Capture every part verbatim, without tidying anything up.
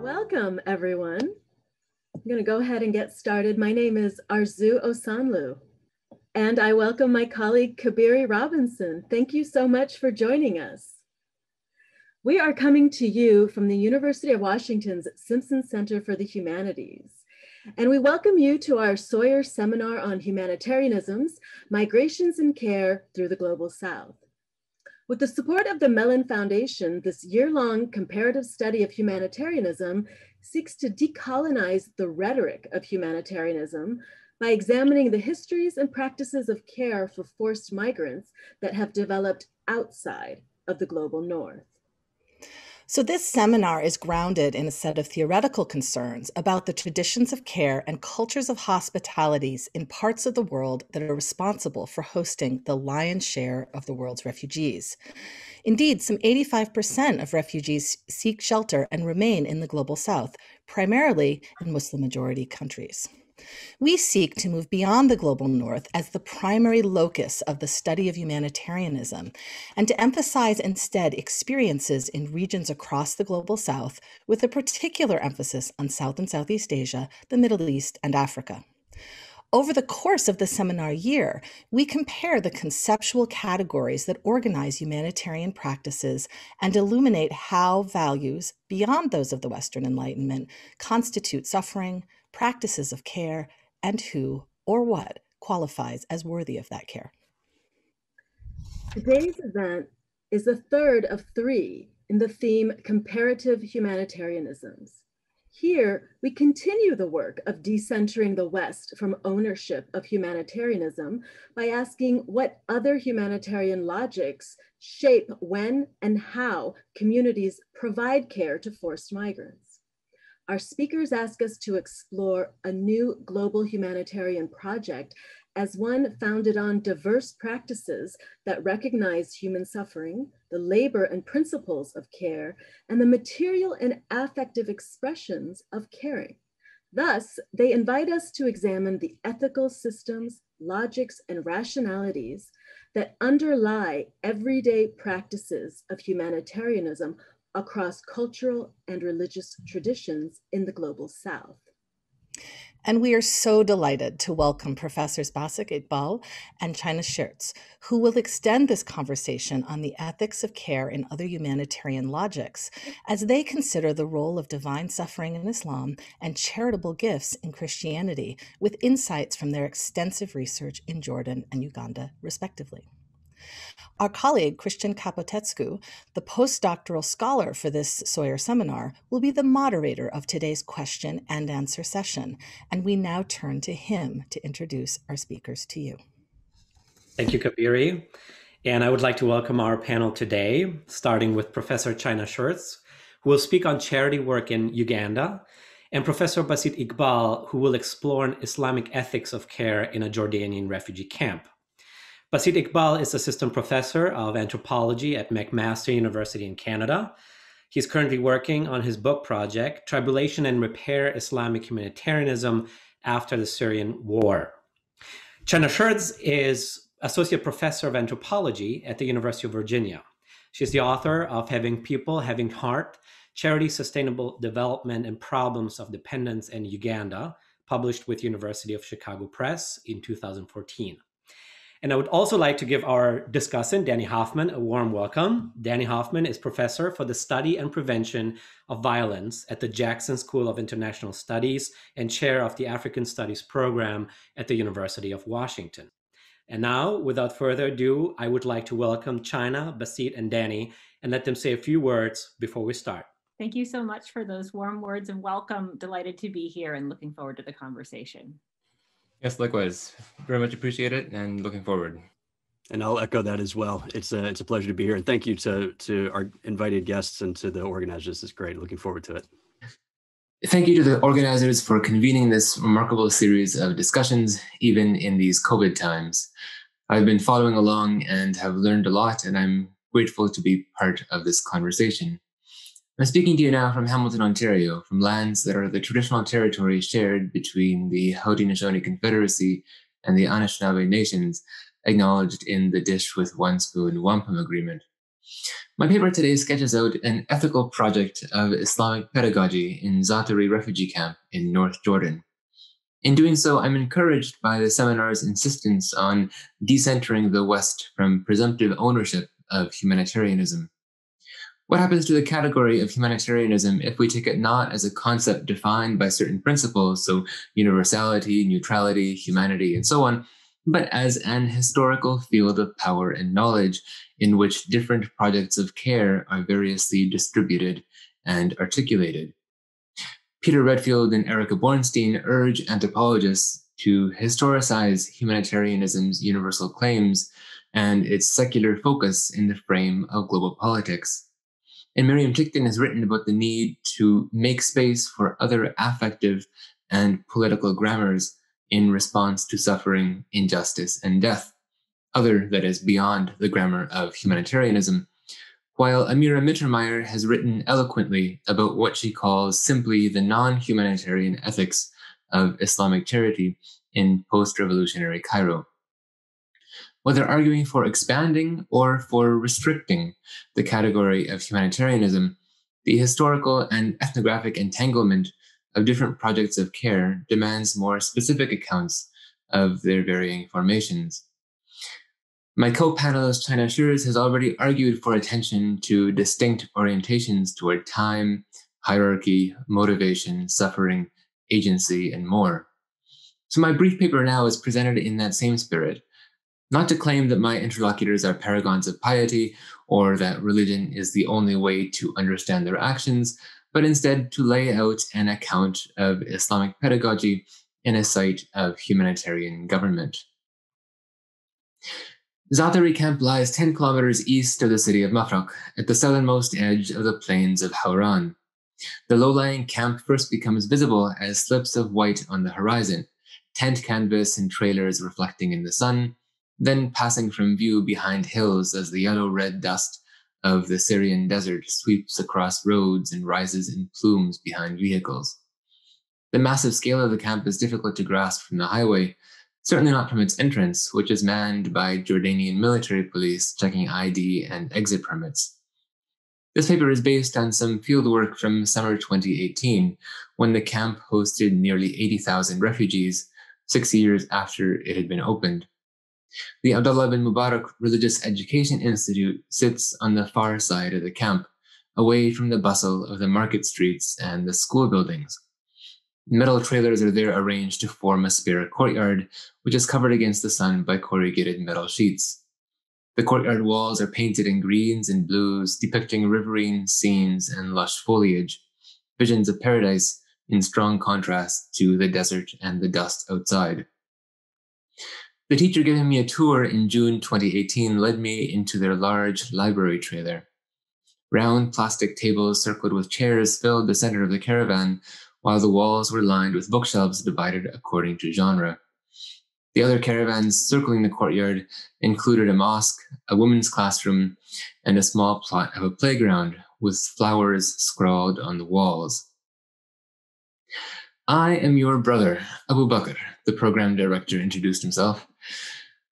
Welcome, everyone. I'm going to go ahead and get started. My name is Arzu Osanlu, and I welcome my colleague Kibiri Robinson. Thank you so much for joining us. We are coming to you from the University of Washington's Simpson Center for the Humanities. And we welcome you to our Sawyer Seminar on Humanitarianisms, Migrations and Care Through the Global South. With the support of the Mellon Foundation, this year-long comparative study of humanitarianism seeks to decolonize the rhetoric of humanitarianism by examining the histories and practices of care for forced migrants that have developed outside of the global north. So this seminar is grounded in a set of theoretical concerns about the traditions of care and cultures of hospitalities in parts of the world that are responsible for hosting the lion's share of the world's refugees. Indeed, some eighty-five percent of refugees seek shelter and remain in the global south, primarily in Muslim-majority countries. We seek to move beyond the global north as the primary locus of the study of humanitarianism and to emphasize instead experiences in regions across the global south, with a particular emphasis on South and Southeast Asia, the Middle East, and Africa. Over the course of the seminar year, we compare the conceptual categories that organize humanitarian practices and illuminate how values beyond those of the Western Enlightenment constitute suffering, practices of care, and who or what qualifies as worthy of that care. Today's event is the third of three in the theme Comparative Humanitarianisms. Here, we continue the work of decentering the West from ownership of humanitarianism by asking what other humanitarian logics shape when and how communities provide care to forced migrants. Our speakers ask us to explore a new global humanitarian project as one founded on diverse practices that recognize human suffering, the labor and principles of care, and the material and affective expressions of caring. Thus, they invite us to examine the ethical systems, logics, and rationalities that underlie everyday practices of humanitarianism across cultural and religious traditions in the global south. And we are so delighted to welcome Professors Basit Iqbal and China Scherz, who will extend this conversation on the ethics of care and other humanitarian logics as they consider the role of divine suffering in Islam and charitable gifts in Christianity, with insights from their extensive research in Jordan and Uganda, respectively. Our colleague, Cristian Capotescu, the postdoctoral scholar for this Sawyer Seminar, will be the moderator of today's question and answer session, and we now turn to him to introduce our speakers to you. Thank you, Kibiri. And I would like to welcome our panel today, starting with Professor China Scherz, who will speak on charity work in Uganda, and Professor Basit Iqbal, who will explore an Islamic ethics of care in a Jordanian refugee camp. Basit Iqbal is assistant professor of anthropology at McMaster University in Canada. He's currently working on his book project, Tribulation and Repair: Islamic Humanitarianism After the Syrian War. China Scherz is associate professor of anthropology at the University of Virginia. She's the author of Having People, Having Heart: Charity, Sustainable Development, and Problems of Dependence in Uganda, published with University of Chicago Press in two thousand fourteen. And I would also like to give our discussant, Danny Hoffman, a warm welcome. Danny Hoffman is professor for the study and prevention of violence at the Jackson School of International Studies and chair of the African Studies Program at the University of Washington. And now, without further ado, I would like to welcome China, Basit, and Danny, and let them say a few words before we start. Thank you so much for those warm words of welcome. Delighted to be here and looking forward to the conversation. Yes, likewise. Very much appreciate it and looking forward. And I'll echo that as well. It's a, it's a pleasure to be here. And thank you to, to our invited guests and to the organizers. It's great. Looking forward to it. Thank you to the organizers for convening this remarkable series of discussions, even in these COVID times. I've been following along and have learned a lot, and I'm grateful to be part of this conversation. I'm speaking to you now from Hamilton, Ontario, from lands that are the traditional territory shared between the Haudenosaunee Confederacy and the Anishinaabe Nations, acknowledged in the Dish with One Spoon Wampum Agreement, My paper today sketches out an ethical project of Islamic pedagogy in Zaatari Refugee Camp in North Jordan. In doing so, I'm encouraged by the seminar's insistence on decentering the West from presumptive ownership of humanitarianism. What happens to the category of humanitarianism if we take it not as a concept defined by certain principles, so universality, neutrality, humanity, and so on, but as an historical field of power and knowledge in which different projects of care are variously distributed and articulated? Peter Redfield and Erica Bornstein urge anthropologists to historicize humanitarianism's universal claims and its secular focus in the frame of global politics. And Miriam Ticktin has written about the need to make space for other affective and political grammars in response to suffering, injustice, and death, other that is beyond the grammar of humanitarianism, while Amira Mittermeier has written eloquently about what she calls simply the non-humanitarian ethics of Islamic charity in post-revolutionary Cairo. Whether arguing for expanding or for restricting the category of humanitarianism, the historical and ethnographic entanglement of different projects of care demands more specific accounts of their varying formations. My co-panelist China Scherz has already argued for attention to distinct orientations toward time, hierarchy, motivation, suffering, agency, and more. So my brief paper now is presented in that same spirit, not to claim that my interlocutors are paragons of piety or that religion is the only way to understand their actions, but instead to lay out an account of Islamic pedagogy in a site of humanitarian government. Zaatari Camp lies ten kilometers east of the city of Mafraq, at the southernmost edge of the plains of Hauran. The low-lying camp first becomes visible as slips of white on the horizon, tent canvas and trailers reflecting in the sun, then passing from view behind hills as the yellow-red dust of the Syrian desert sweeps across roads and rises in plumes behind vehicles. The massive scale of the camp is difficult to grasp from the highway, certainly not from its entrance, which is manned by Jordanian military police checking I D and exit permits. This paper is based on some fieldwork from summer twenty eighteen, when the camp hosted nearly eighty thousand refugees, six years after it had been opened. The Abdullah bin Mubarak Religious Education Institute sits on the far side of the camp, away from the bustle of the market streets and the school buildings. Metal trailers are there arranged to form a spare courtyard, which is covered against the sun by corrugated metal sheets. The courtyard walls are painted in greens and blues, depicting riverine scenes and lush foliage, visions of paradise in strong contrast to the desert and the dust outside. The teacher giving me a tour in June twenty eighteen led me into their large library trailer. Round plastic tables circled with chairs filled the center of the caravan, while the walls were lined with bookshelves divided according to genre. The other caravans circling the courtyard included a mosque, a women's classroom, and a small plot of a playground with flowers scrawled on the walls. "I am your brother, Abu Bakr," the program director introduced himself.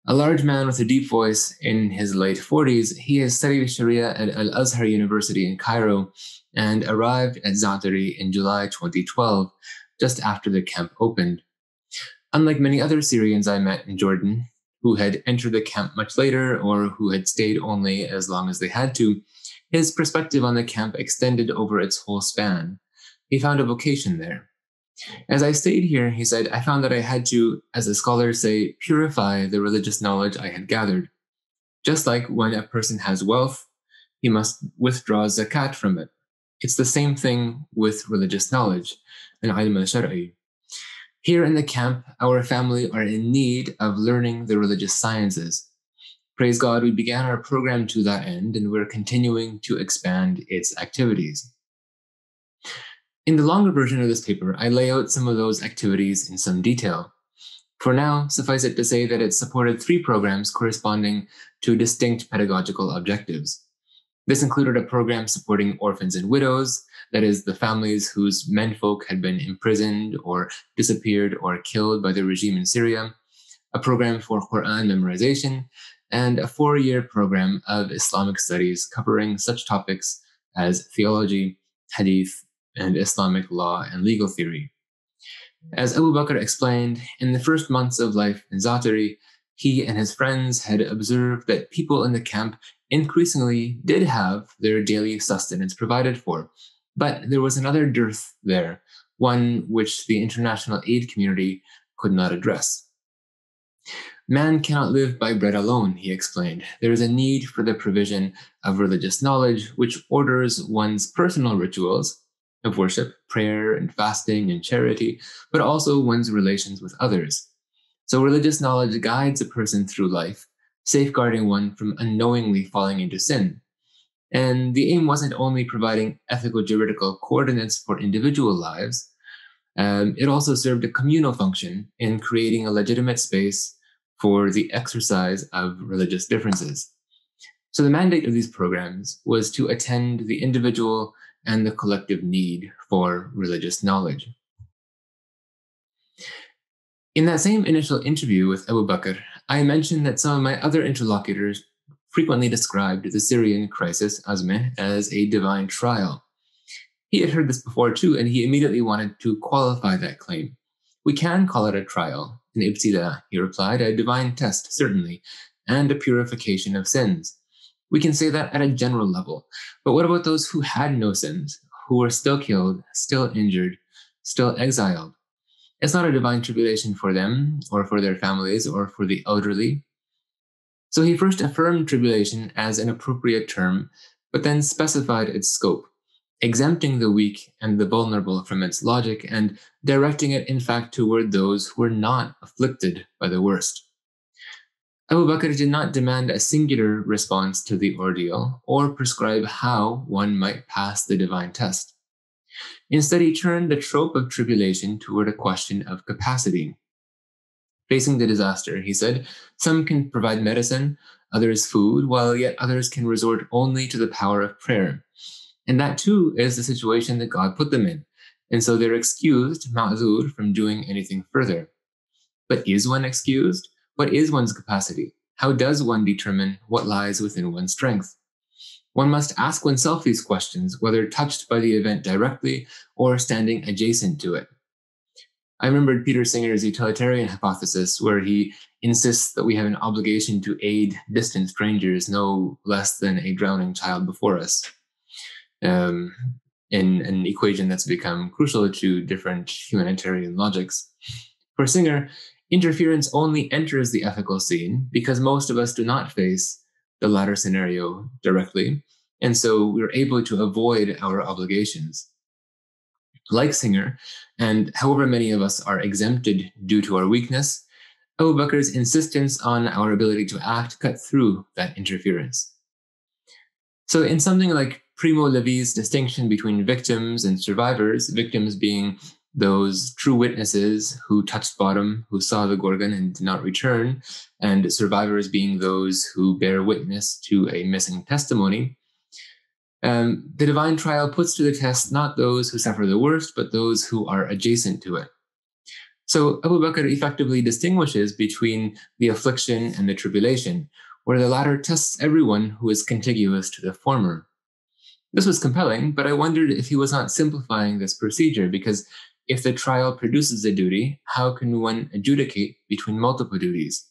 A large man with a deep voice in his late forties, he has studied Sharia at Al-Azhar University in Cairo and arrived at Zaatari in July twenty twelve, just after the camp opened. Unlike many other Syrians I met in Jordan, who had entered the camp much later or who had stayed only as long as they had to, his perspective on the camp extended over its whole span. He found a vocation there. "As I stayed here," he said, "I found that I had to, as the scholars say, purify the religious knowledge I had gathered. Just like when a person has wealth, he must withdraw zakat from it. It's the same thing with religious knowledge, an ilm al-shar'i. Here in the camp, our family are in need of learning the religious sciences. Praise God, we began our program to that end, and we're continuing to expand its activities." In the longer version of this paper, I lay out some of those activities in some detail. For now, suffice it to say that it supported three programs corresponding to distinct pedagogical objectives. This included a program supporting orphans and widows, that is, the families whose menfolk had been imprisoned or disappeared or killed by the regime in Syria, a program for Quran memorization, and a four-year program of Islamic studies covering such topics as theology, hadith, and Islamic law and legal theory. As Abu Bakr explained, in the first months of life in Zaatari, he and his friends had observed that people in the camp increasingly did have their daily sustenance provided for, but there was another dearth there, one which the international aid community could not address. Man cannot live by bread alone, he explained. There is a need for the provision of religious knowledge, which orders one's personal rituals of worship, prayer, and fasting, and charity, but also one's relations with others. So religious knowledge guides a person through life, safeguarding one from unknowingly falling into sin. And the aim wasn't only providing ethical juridical coordinates for individual lives, um, it also served a communal function in creating a legitimate space for the exercise of religious differences. So the mandate of these programs was to attend the individual and the collective need for religious knowledge. In that same initial interview with Abu Bakr, I mentioned that some of my other interlocutors frequently described the Syrian crisis, Azmeh, as a divine trial. He had heard this before too, and he immediately wanted to qualify that claim. We can call it a trial, an ibtila, he replied, a divine test, certainly, and a purification of sins. We can say that at a general level, but what about those who had no sins, who were still killed, still injured, still exiled? It's not a divine tribulation for them, or for their families, or for the elderly. So he first affirmed tribulation as an appropriate term, but then specified its scope, exempting the weak and the vulnerable from its logic and directing it, in fact, toward those who were not afflicted by the worst. Abu Bakr did not demand a singular response to the ordeal or prescribe how one might pass the divine test. Instead, he turned the trope of tribulation toward a question of capacity. Facing the disaster, he said, some can provide medicine, others food, while yet others can resort only to the power of prayer. And that too is the situation that God put them in, and so they're excused, ma'zur, from doing anything further. But is one excused? What is one's capacity? How does one determine what lies within one's strength? One must ask oneself these questions, whether touched by the event directly or standing adjacent to it. I remembered Peter Singer's utilitarian hypothesis, where he insists that we have an obligation to aid distant strangers no less than a drowning child before us, um, in an equation that's become crucial to different humanitarian logics. For Singer, interference only enters the ethical scene because most of us do not face the latter scenario directly, and so we're able to avoid our obligations. Like Singer, and however many of us are exempted due to our weakness, Abu Bakr's insistence on our ability to act cut through that interference. So in something like Primo Levi's distinction between victims and survivors, victims being those true witnesses who touched bottom, who saw the Gorgon and did not return, and survivors being those who bear witness to a missing testimony. Um, the divine trial puts to the test not those who suffer the worst, but those who are adjacent to it. So Abu Bakr effectively distinguishes between the affliction and the tribulation, where the latter tests everyone who is contiguous to the former. This was compelling, but I wondered if he was not simplifying this procedure, because if the trial produces a duty, how can one adjudicate between multiple duties?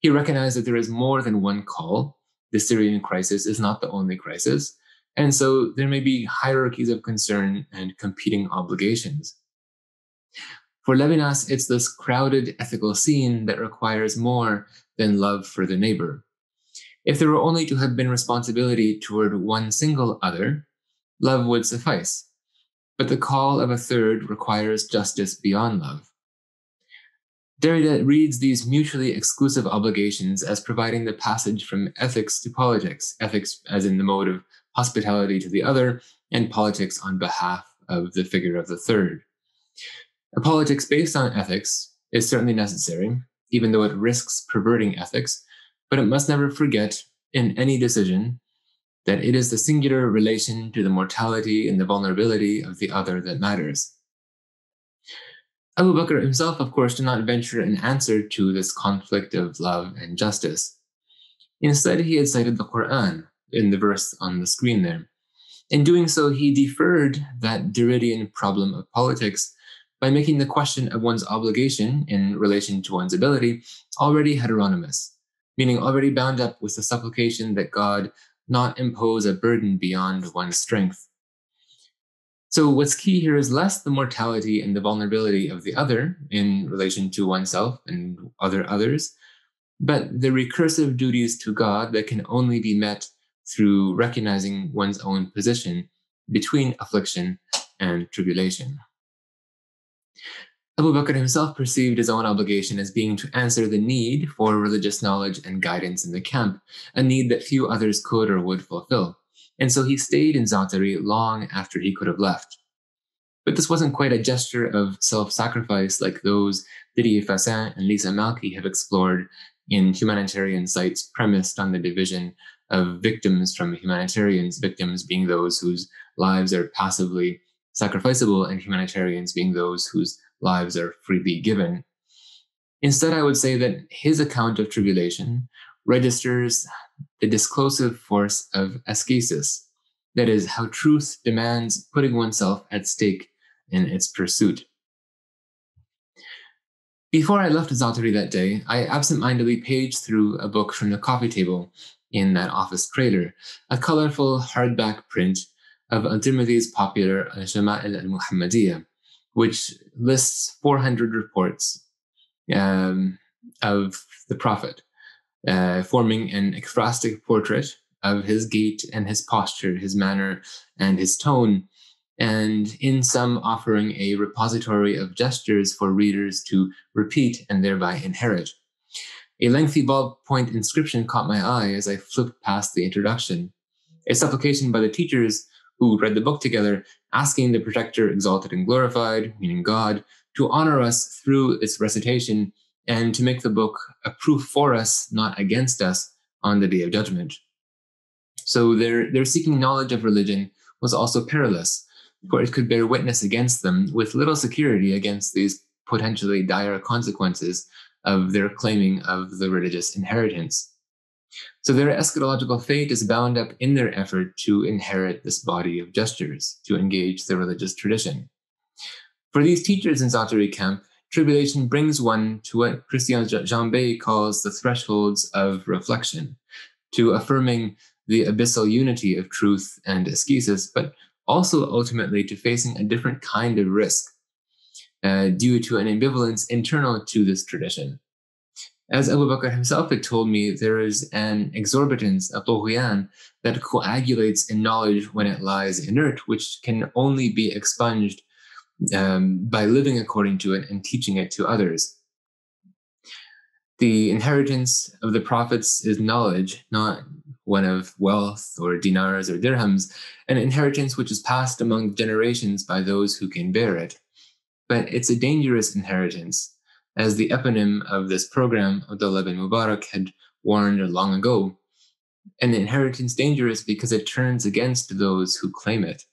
He recognized that there is more than one call. The Syrian crisis is not the only crisis, and so there may be hierarchies of concern and competing obligations. For Levinas, it's this crowded ethical scene that requires more than love for the neighbor. If there were only to have been responsibility toward one single other, love would suffice. But the call of a third requires justice beyond love. Derrida reads these mutually exclusive obligations as providing the passage from ethics to politics, ethics as in the mode of hospitality to the other, and politics on behalf of the figure of the third. A politics based on ethics is certainly necessary, even though it risks perverting ethics, but it must never forget in any decision that it is the singular relation to the mortality and the vulnerability of the other that matters. Abu Bakr himself, of course, did not venture an answer to this conflict of love and justice. Instead, he had cited the Quran in the verse on the screen there. In doing so, he deferred that Derridean problem of politics by making the question of one's obligation in relation to one's ability already heteronymous, meaning already bound up with the supplication that God not impose a burden beyond one's strength. So what's key here is less the mortality and the vulnerability of the other in relation to oneself and other others, but the recursive duties to God that can only be met through recognizing one's own position between affliction and tribulation. Abu Bakr himself perceived his own obligation as being to answer the need for religious knowledge and guidance in the camp, a need that few others could or would fulfill. And so he stayed in Zaatari long after he could have left. But this wasn't quite a gesture of self-sacrifice like those Didier Fassin and Lisa Malky have explored in humanitarian sites premised on the division of victims from humanitarians, victims being those whose lives are passively sacrificable and humanitarians being those whose lives are freely given. Instead, I would say that his account of tribulation registers the disclosive force of ascesis, that is, how truth demands putting oneself at stake in its pursuit. Before I left Zaatari that day, I absentmindedly paged through a book from the coffee table in that office crater, a colorful hardback print of Al-Tirmidhi's popular Shama'il al-Muhammadiyah, which lists four hundred reports um, of the Prophet, uh, forming an ekphrastic portrait of his gait and his posture, his manner and his tone, and in sum offering a repository of gestures for readers to repeat and thereby inherit. A lengthy ballpoint inscription caught my eye as I flipped past the introduction, a supplication by the teachers who read the book together, asking the Protector Exalted and Glorified, meaning God, to honor us through its recitation and to make the book a proof for us, not against us, on the Day of Judgment. So their, their seeking knowledge of religion was also perilous, for it could bear witness against them with little security against these potentially dire consequences of their claiming of the religious inheritance. So their eschatological fate is bound up in their effort to inherit this body of gestures, to engage the religious tradition. For these teachers in Zaatari camp, tribulation brings one to what Christian Jambé calls the thresholds of reflection, to affirming the abyssal unity of truth and ascesis, but also ultimately to facing a different kind of risk uh, due to an ambivalence internal to this tradition. As Abu Bakr himself had told me, there is an exorbitance, a tughyan, that coagulates in knowledge when it lies inert, which can only be expunged um, by living according to it and teaching it to others. The inheritance of the prophets is knowledge, not one of wealth or dinars or dirhams, an inheritance which is passed among generations by those who can bear it. But it's a dangerous inheritance, as the eponym of this program, Abdullah bin Mubarak, had warned long ago, and the inheritance dangerous because it turns against those who claim it.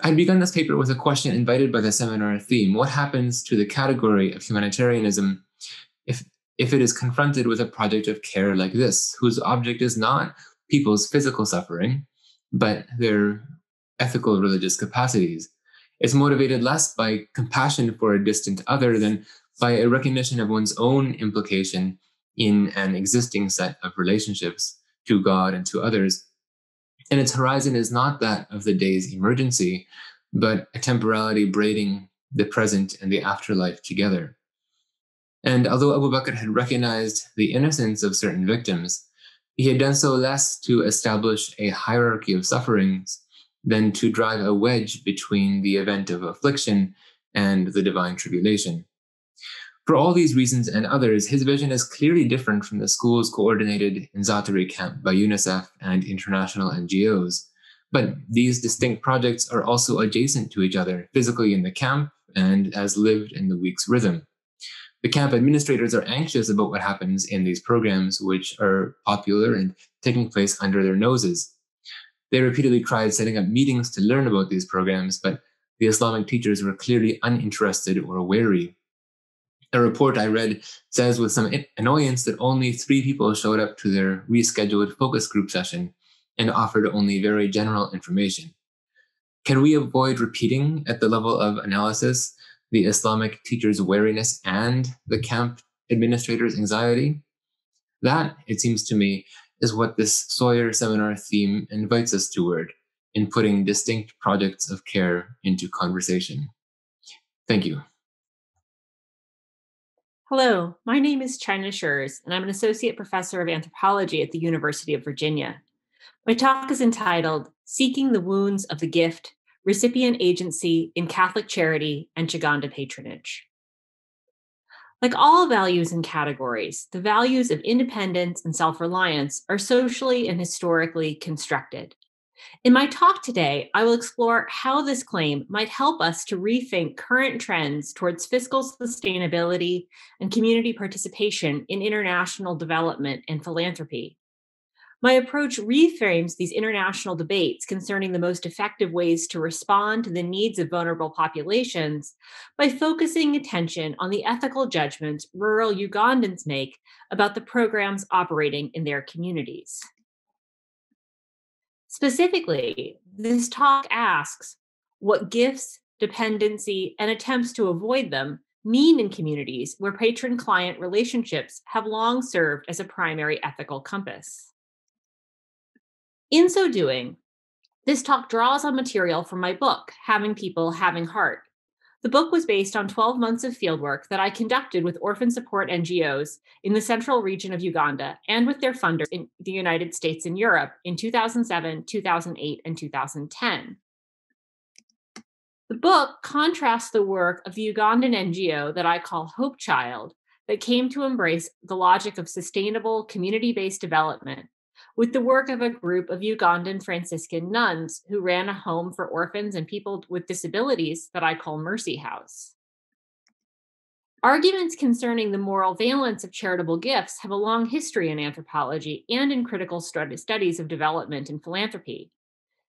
I'd begun this paper with a question invited by the seminar theme: what happens to the category of humanitarianism if, if it is confronted with a project of care like this, whose object is not people's physical suffering, but their ethical religious capacities? It's motivated less by compassion for a distant other than by a recognition of one's own implication in an existing set of relationships to God and to others. And its horizon is not that of the day's emergency, but a temporality braiding the present and the afterlife together. And although Abu Bakr had recognized the innocence of certain victims, he had done so less to establish a hierarchy of sufferings than to drive a wedge between the event of affliction and the divine tribulation. For all these reasons and others, his vision is clearly different from the schools coordinated in Zaatari camp by UNICEF and international N G Os. But these distinct projects are also adjacent to each other, physically in the camp and as lived in the week's rhythm. The camp administrators are anxious about what happens in these programs, which are popular and taking place under their noses. They repeatedly tried setting up meetings to learn about these programs, but the Islamic teachers were clearly uninterested or wary. A report I read says with some annoyance that only three people showed up to their rescheduled focus group session and offered only very general information. Can we avoid repeating at the level of analysis the Islamic teachers' wariness and the camp administrators' anxiety? That, it seems to me, is what this Sawyer seminar theme invites us toward in putting distinct projects of care into conversation. Thank you. Hello, my name is China Scherz, and I'm an associate professor of anthropology at the University of Virginia. My talk is entitled, Seeking the Wounds of the Gift, Recipient Agency in Catholic Charity and Chaganda Patronage. Like all values and categories, the values of independence and self-reliance are socially and historically constructed. In my talk today, I will explore how this claim might help us to rethink current trends towards fiscal sustainability and community participation in international development and philanthropy. My approach reframes these international debates concerning the most effective ways to respond to the needs of vulnerable populations by focusing attention on the ethical judgments rural Ugandans make about the programs operating in their communities. Specifically, this talk asks what gifts, dependency, and attempts to avoid them mean in communities where patron-client relationships have long served as a primary ethical compass. In so doing, this talk draws on material from my book, Having People, Having Heart. The book was based on twelve months of fieldwork that I conducted with orphan support N G Os in the central region of Uganda and with their funders in the United States and Europe in two thousand seven, two thousand eight, and two thousand ten. The book contrasts the work of the Ugandan N G O that I call Hope Child that came to embrace the logic of sustainable community-based development with the work of a group of Ugandan Franciscan nuns who ran a home for orphans and people with disabilities that I call Mercy House. Arguments concerning the moral valence of charitable gifts have a long history in anthropology and in critical studies of development and philanthropy.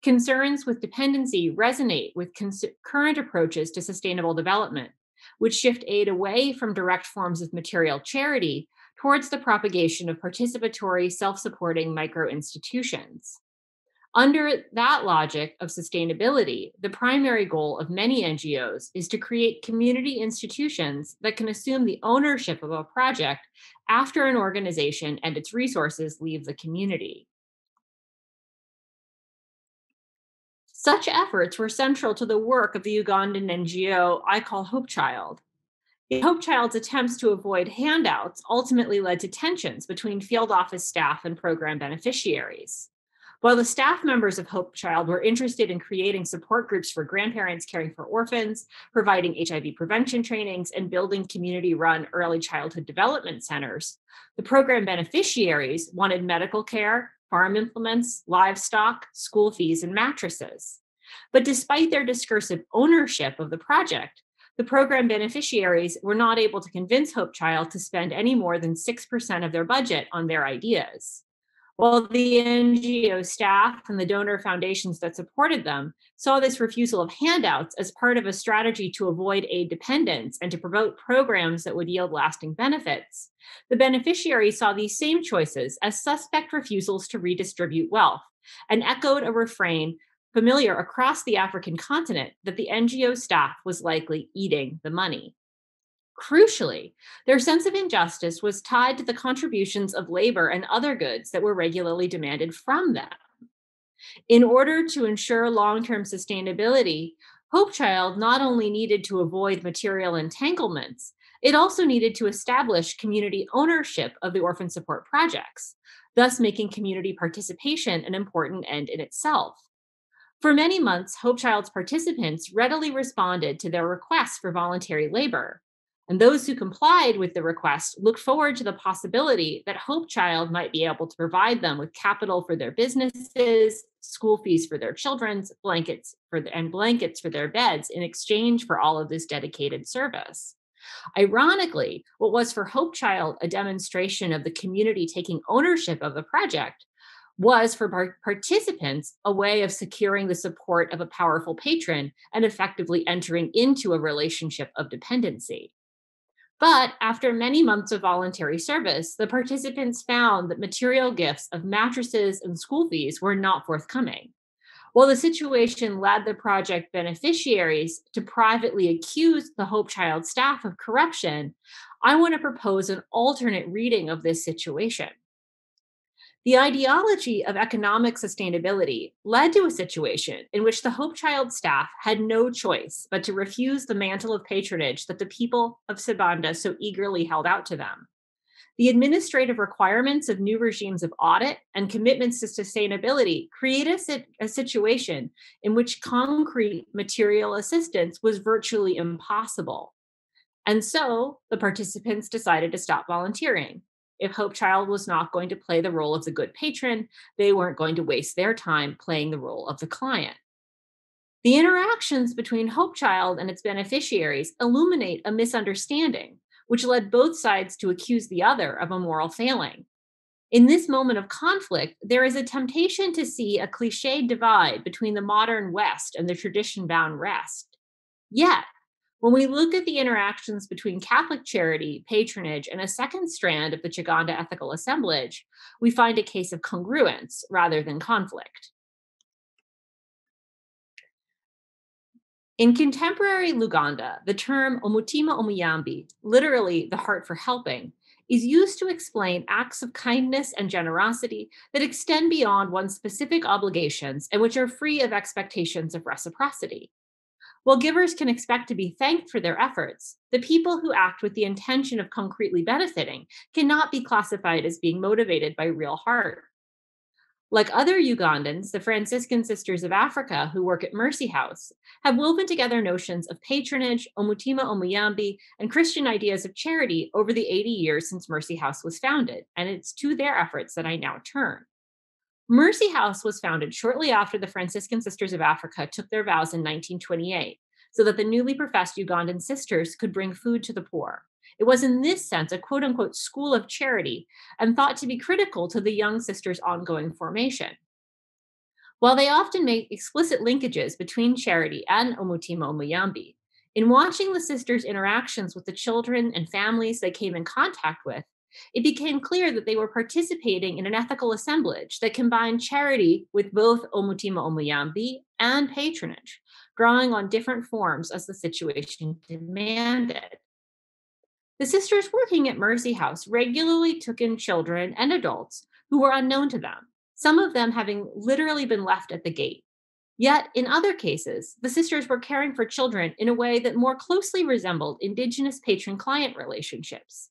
Concerns with dependency resonate with current approaches to sustainable development, which shift aid away from direct forms of material charity towards the propagation of participatory, self-supporting micro-institutions. Under that logic of sustainability, the primary goal of many N G Os is to create community institutions that can assume the ownership of a project after an organization and its resources leave the community. Such efforts were central to the work of the Ugandan N G O I call Hope Child. Hope Child's attempts to avoid handouts ultimately led to tensions between field office staff and program beneficiaries. While the staff members of Hope Child were interested in creating support groups for grandparents caring for orphans, providing H I V prevention trainings, and building community-run early childhood development centers, the program beneficiaries wanted medical care, farm implements, livestock, school fees, and mattresses. But despite their discursive ownership of the project, the program beneficiaries were not able to convince Hope Child to spend any more than six percent of their budget on their ideas. While the N G O staff and the donor foundations that supported them saw this refusal of handouts as part of a strategy to avoid aid dependence and to promote programs that would yield lasting benefits, the beneficiaries saw these same choices as suspect refusals to redistribute wealth and echoed a refrain familiar across the African continent that the N G O staff was likely eating the money. Crucially, their sense of injustice was tied to the contributions of labor and other goods that were regularly demanded from them. In order to ensure long-term sustainability, Hope Child not only needed to avoid material entanglements, it also needed to establish community ownership of the orphan support projects, thus making community participation an important end in itself. For many months, Hope Child's participants readily responded to their requests for voluntary labor, and those who complied with the request looked forward to the possibility that Hope Child might be able to provide them with capital for their businesses, school fees for their children's, blankets for the, and blankets for their beds in exchange for all of this dedicated service. Ironically, what was for Hope Child a demonstration of the community taking ownership of the project was for par- participants a way of securing the support of a powerful patron and effectively entering into a relationship of dependency. But after many months of voluntary service, the participants found that material gifts of mattresses and school fees were not forthcoming. While the situation led the project beneficiaries to privately accuse the Hope Child staff of corruption, I want to propose an alternate reading of this situation. The ideology of economic sustainability led to a situation in which the Hope Child staff had no choice but to refuse the mantle of patronage that the people of Sibanda so eagerly held out to them. The administrative requirements of new regimes of audit and commitments to sustainability created a situation in which concrete material assistance was virtually impossible. And so the participants decided to stop volunteering. If Hope Child was not going to play the role of the good patron, they weren't going to waste their time playing the role of the client. The interactions between Hope Child and its beneficiaries illuminate a misunderstanding, which led both sides to accuse the other of a moral failing. In this moment of conflict, there is a temptation to see a cliched divide between the modern West and the tradition-bound rest. Yet, when we look at the interactions between Catholic charity, patronage, and a second strand of the Chaganda ethical assemblage, we find a case of congruence rather than conflict. In contemporary Luganda, the term omutima omuyambi, literally the heart for helping, is used to explain acts of kindness and generosity that extend beyond one's specific obligations and which are free of expectations of reciprocity. While givers can expect to be thanked for their efforts, the people who act with the intention of concretely benefiting cannot be classified as being motivated by real heart. Like other Ugandans, the Franciscan Sisters of Africa, who work at Mercy House, have woven together notions of patronage, omutima omuyambi, and Christian ideas of charity over the eighty years since Mercy House was founded, and it's to their efforts that I now turn. Mercy House was founded shortly after the Franciscan Sisters of Africa took their vows in nineteen twenty-eight, so that the newly professed Ugandan sisters could bring food to the poor. It was in this sense a quote-unquote school of charity and thought to be critical to the young sisters' ongoing formation. While they often make explicit linkages between charity and omutima omuyambi, in watching the sisters' interactions with the children and families they came in contact with, it became clear that they were participating in an ethical assemblage that combined charity with both omutima omuyambi and patronage, drawing on different forms as the situation demanded. The sisters working at Mercy House regularly took in children and adults who were unknown to them, some of them having literally been left at the gate. Yet, in other cases, the sisters were caring for children in a way that more closely resembled indigenous patron-client relationships.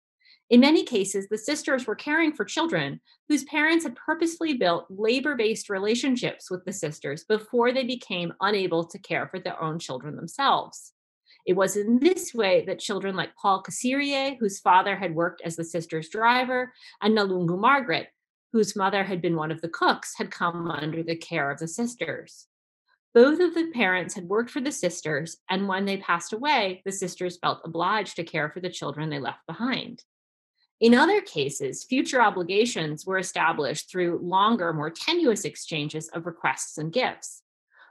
In many cases, the sisters were caring for children whose parents had purposefully built labor-based relationships with the sisters before they became unable to care for their own children themselves. It was in this way that children like Paul Kasirie, whose father had worked as the sisters' driver, and Nalungu Margaret, whose mother had been one of the cooks, had come under the care of the sisters. Both of the parents had worked for the sisters, and when they passed away, the sisters felt obliged to care for the children they left behind. In other cases, future obligations were established through longer, more tenuous exchanges of requests and gifts.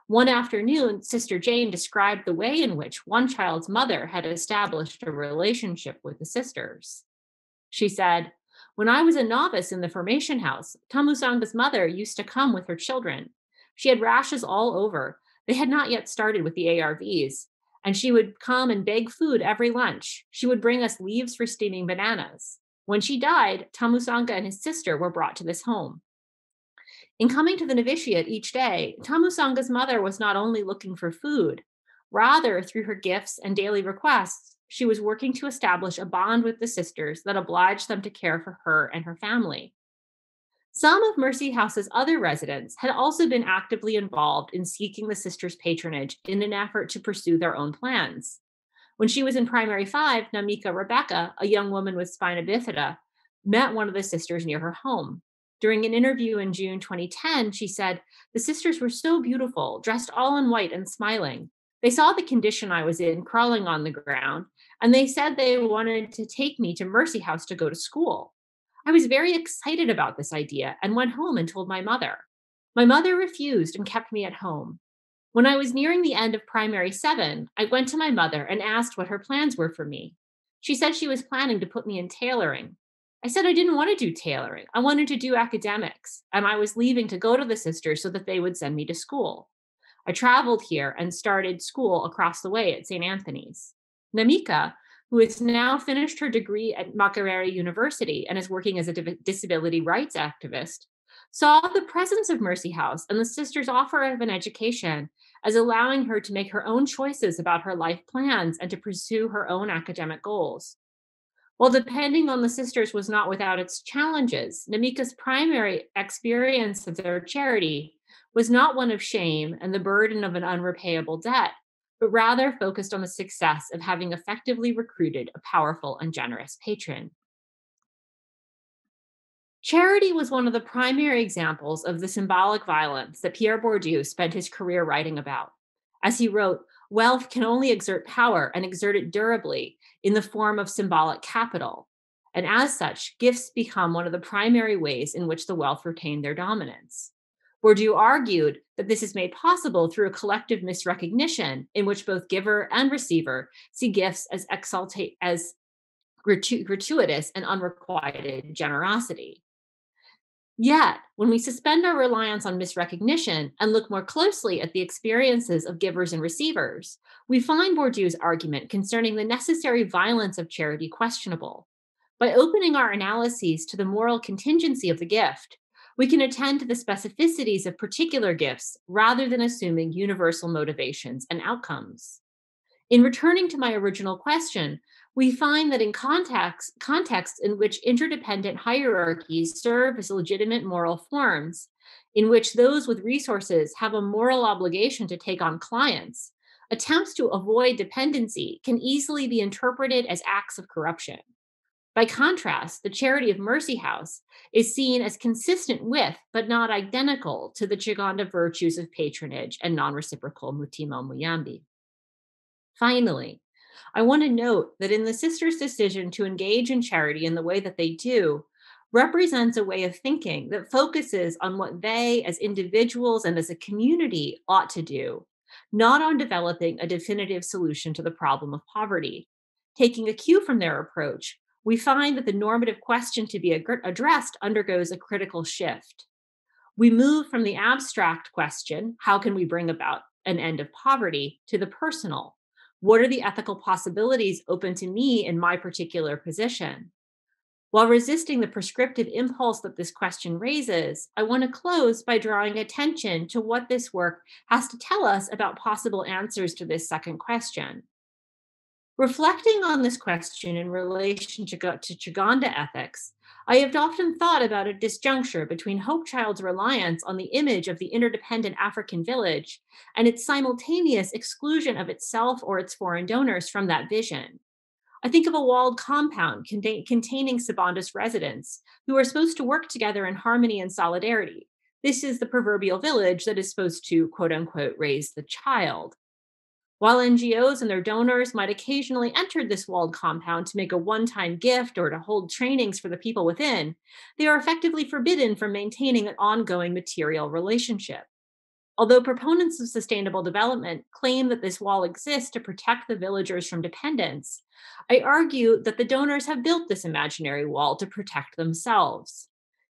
One afternoon, Sister Jane described the way in which one child's mother had established a relationship with the sisters. She said, "When I was a novice in the formation house, Tamusanga's mother used to come with her children. She had rashes all over. They had not yet started with the A R Vs, and she would come and beg food every lunch. She would bring us leaves for steaming bananas. When she died, Tamusanga and his sister were brought to this home. In coming to the novitiate each day, Tamusanga's mother was not only looking for food, rather through her gifts and daily requests, she was working to establish a bond with the sisters that obliged them to care for her and her family." Some of Mercy House's other residents had also been actively involved in seeking the sisters' patronage in an effort to pursue their own plans. When she was in primary five, Namika Rebecca, a young woman with spina bifida, met one of the sisters near her home. During an interview in June twenty ten, she said, "The sisters were so beautiful, dressed all in white and smiling. They saw the condition I was in, crawling on the ground, and they said they wanted to take me to Mercy House to go to school. I was very excited about this idea and went home and told my mother. My mother refused and kept me at home. When I was nearing the end of primary seven, I went to my mother and asked what her plans were for me. She said she was planning to put me in tailoring. I said I didn't want to do tailoring. I wanted to do academics, and I was leaving to go to the sisters so that they would send me to school. I traveled here and started school across the way at Saint Anthony's. Namika, who has now finished her degree at Makerere University and is working as a disability rights activist, saw the presence of Mercy House and the sisters' offer of an education as allowing her to make her own choices about her life plans and to pursue her own academic goals. While depending on the sisters was not without its challenges, Namika's primary experience of their charity was not one of shame and the burden of an unrepayable debt, but rather focused on the success of having effectively recruited a powerful and generous patron. Charity was one of the primary examples of the symbolic violence that Pierre Bourdieu spent his career writing about. As he wrote, wealth can only exert power and exert it durably in the form of symbolic capital. And as such, gifts become one of the primary ways in which the wealth retain their dominance. Bourdieu argued that this is made possible through a collective misrecognition in which both giver and receiver see gifts as, exaltate, as gratu- gratuitous and unrequited generosity. Yet, when we suspend our reliance on misrecognition and look more closely at the experiences of givers and receivers, we find Bourdieu's argument concerning the necessary violence of charity questionable. By opening our analyses to the moral contingency of the gift, we can attend to the specificities of particular gifts rather than assuming universal motivations and outcomes. In returning to my original question, we find that in contexts context in which interdependent hierarchies serve as legitimate moral forms, in which those with resources have a moral obligation to take on clients, attempts to avoid dependency can easily be interpreted as acts of corruption. By contrast, the charity of Mercy House is seen as consistent with, but not identical to, the Kiganda virtues of patronage and non-reciprocal omutima omuyambi. Finally, I want to note that in the sisters' decision to engage in charity in the way that they do represents a way of thinking that focuses on what they as individuals and as a community ought to do, not on developing a definitive solution to the problem of poverty. Taking a cue from their approach, we find that the normative question to be addressed undergoes a critical shift. We move from the abstract question, how can we bring about an end of poverty, to the personal. What are the ethical possibilities open to me in my particular position? While resisting the prescriptive impulse that this question raises, I want to close by drawing attention to what this work has to tell us about possible answers to this second question. Reflecting on this question in relation to Kiganda ethics, I have often thought about a disjuncture between Hope Child's reliance on the image of the interdependent African village and its simultaneous exclusion of itself or its foreign donors from that vision. I think of a walled compound contain- containing Sibanda's residents who are supposed to work together in harmony and solidarity. This is the proverbial village that is supposed to, quote unquote, raise the child. While N G Os and their donors might occasionally enter this walled compound to make a one-time gift or to hold trainings for the people within, they are effectively forbidden from maintaining an ongoing material relationship. Although proponents of sustainable development claim that this wall exists to protect the villagers from dependence, I argue that the donors have built this imaginary wall to protect themselves.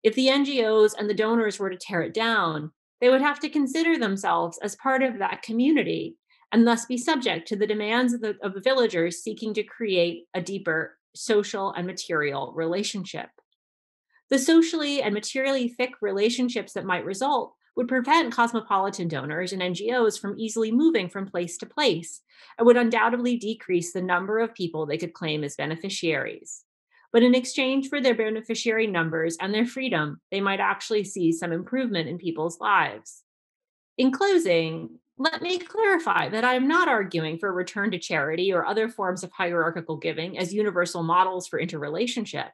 If the N G Os and the donors were to tear it down, they would have to consider themselves as part of that community and thus be subject to the demands of the, of the villagers seeking to create a deeper social and material relationship. The socially and materially thick relationships that might result would prevent cosmopolitan donors and N G Os from easily moving from place to place, and would undoubtedly decrease the number of people they could claim as beneficiaries. But in exchange for their beneficiary numbers and their freedom, they might actually see some improvement in people's lives. In closing, let me clarify that I am not arguing for a return to charity or other forms of hierarchical giving as universal models for interrelationship.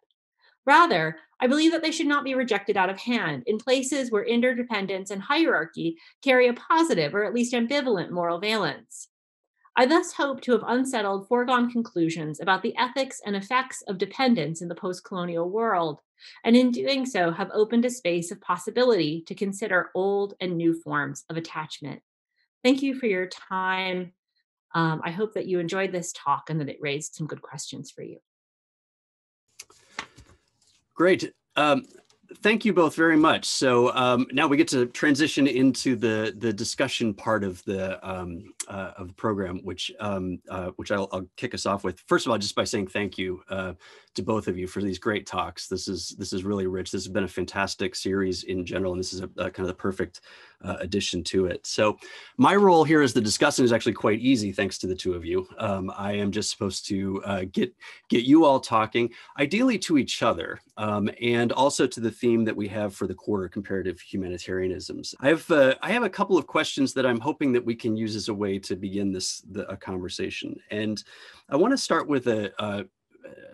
Rather, I believe that they should not be rejected out of hand in places where interdependence and hierarchy carry a positive or at least ambivalent moral valence. I thus hope to have unsettled foregone conclusions about the ethics and effects of dependence in the post-colonial world and in doing so have opened a space of possibility to consider old and new forms of attachment. Thank you for your time. Um, I hope that you enjoyed this talk and that it raised some good questions for you. Great. Um, thank you both very much. So um, now we get to transition into the the discussion part of the um, uh, of the program, which um, uh, which I'll, I'll kick us off with. First of all, just by saying thank you uh, to both of you for these great talks. This is this is really rich. This has been a fantastic series in general, and this is a, a kind of the perfect uh, addition to it. So my role here as the discussant is actually quite easy, thanks to the two of you. Um, I am just supposed to uh, get get you all talking, ideally to each other, um, and also to the theme that we have for the quarter, comparative humanitarianisms. I have uh, I have a couple of questions that I'm hoping that we can use as a way to begin this the, a conversation, and I want to start with a, a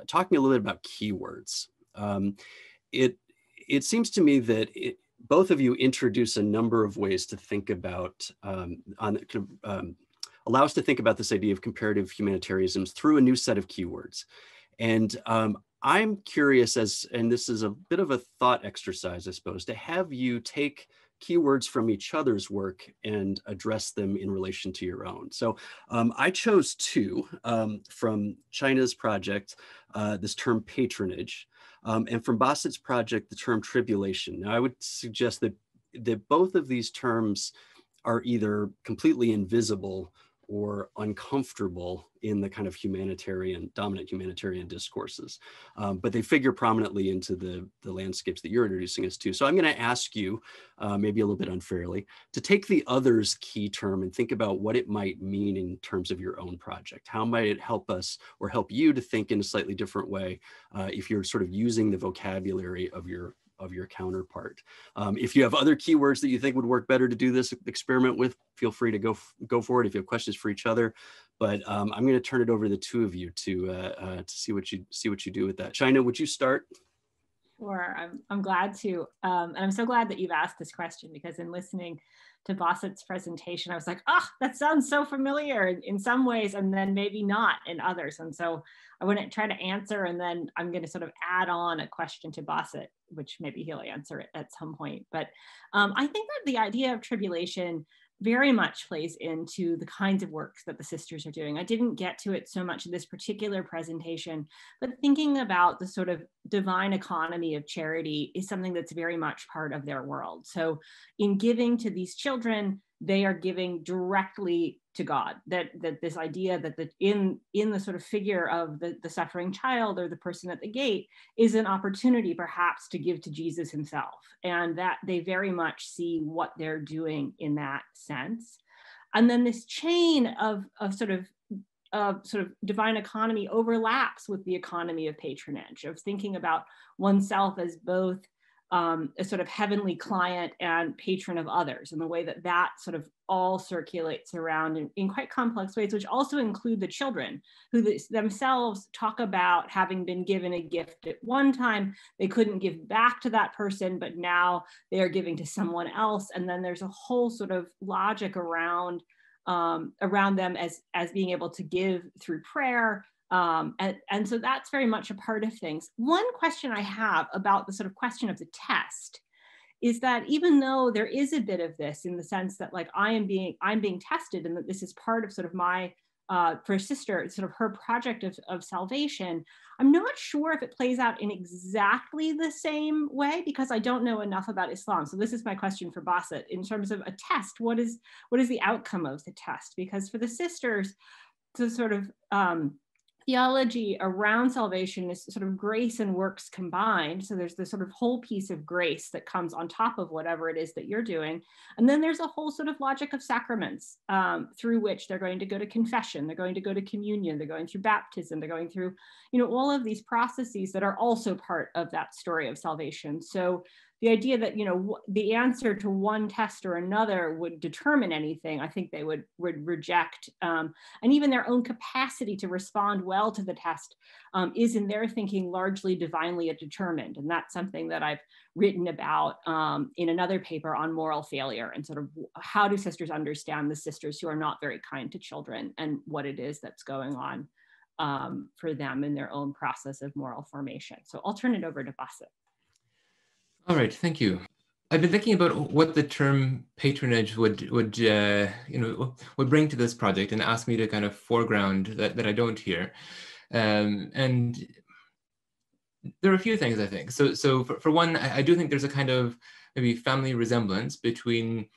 talking a little bit about keywords. Um, it it seems to me that it, both of you introduce a number of ways to think about um, on um, allow us to think about this idea of comparative humanitarianisms through a new set of keywords, and. Um, I'm curious as, and this is a bit of a thought exercise, I suppose, to have you take keywords from each other's work and address them in relation to your own. So um, I chose two um, from China's project, uh, this term patronage, um, and from Basit's project, the term tribulation. Now I would suggest that, that both of these terms are either completely invisible or uncomfortable in the kind of humanitarian, dominant humanitarian discourses. Um, but they figure prominently into the, the landscapes that you're introducing us to. So I'm gonna ask you, uh, maybe a little bit unfairly, to take the other's key term and think about what it might mean in terms of your own project. How might it help us or help you to think in a slightly different way uh, if you're sort of using the vocabulary of your of your counterpart. Um, if you have other keywords that you think would work better to do this experiment with, feel free to go go for it if you have questions for each other. But um, I'm gonna turn it over to the two of you to, uh, uh, to see what you see what you do with that. China, would you start? Sure, I'm, I'm glad to. Um, and I'm so glad that you've asked this question because in listening to Basit's presentation, I was like, oh, that sounds so familiar in, in some ways and then maybe not in others. And so I want to try to answer and then I'm going to sort of add on a question to Basit, which maybe he'll answer it at some point. But um, I think that the idea of tribulation very much plays into the kinds of work that the sisters are doing. I didn't get to it so much in this particular presentation, but thinking about the sort of divine economy of charity is something that's very much part of their world. So in giving to these children, they are giving directly to God, that, that this idea that the, in, in the sort of figure of the, the suffering child or the person at the gate is an opportunity perhaps to give to Jesus himself, and that they very much see what they're doing in that sense. And then this chain of, of sort of of sort of divine economy overlaps with the economy of patronage, of thinking about oneself as both Um, a sort of heavenly client and patron of others, and the way that that sort of all circulates around in, in quite complex ways, which also include the children who th themselves talk about having been given a gift at one time, they couldn't give back to that person, but now they are giving to someone else. And then there's a whole sort of logic around, um, around them as, as being able to give through prayer. Um, and, and so that's very much a part of things. One question I have about the sort of question of the test is that even though there is a bit of this in the sense that like I am being, I'm being tested and that this is part of sort of my, uh, for sister, sort of her project of, of salvation, I'm not sure if it plays out in exactly the same way because I don't know enough about Islam. So this is my question for Basit in terms of a test. What is, what is the outcome of the test? Because for the sisters to sort of, um, theology around salvation is sort of grace and works combined. So there's this sort of whole piece of grace that comes on top of whatever it is that you're doing. And then there's a whole sort of logic of sacraments um, through which they're going to go to confession, they're going to go to communion, they're going through baptism, they're going through, you know, all of these processes that are also part of that story of salvation. So the idea that, you know, the answer to one test or another would determine anything, I think they would, would reject. Um, and even their own capacity to respond well to the test um, is in their thinking largely divinely determined. And that's something that I've written about um, in another paper on moral failure and sort of how do sisters understand the sisters who are not very kind to children and what it is that's going on um, for them in their own process of moral formation. So I'll turn it over to Basit. All right, thank you. I've been thinking about what the term patronage would would uh, you know would bring to this project, and asked me to kind of foreground that that I don't here. Um, and there are a few things I think. So so for, for one, I, I do think there's a kind of maybe family resemblance between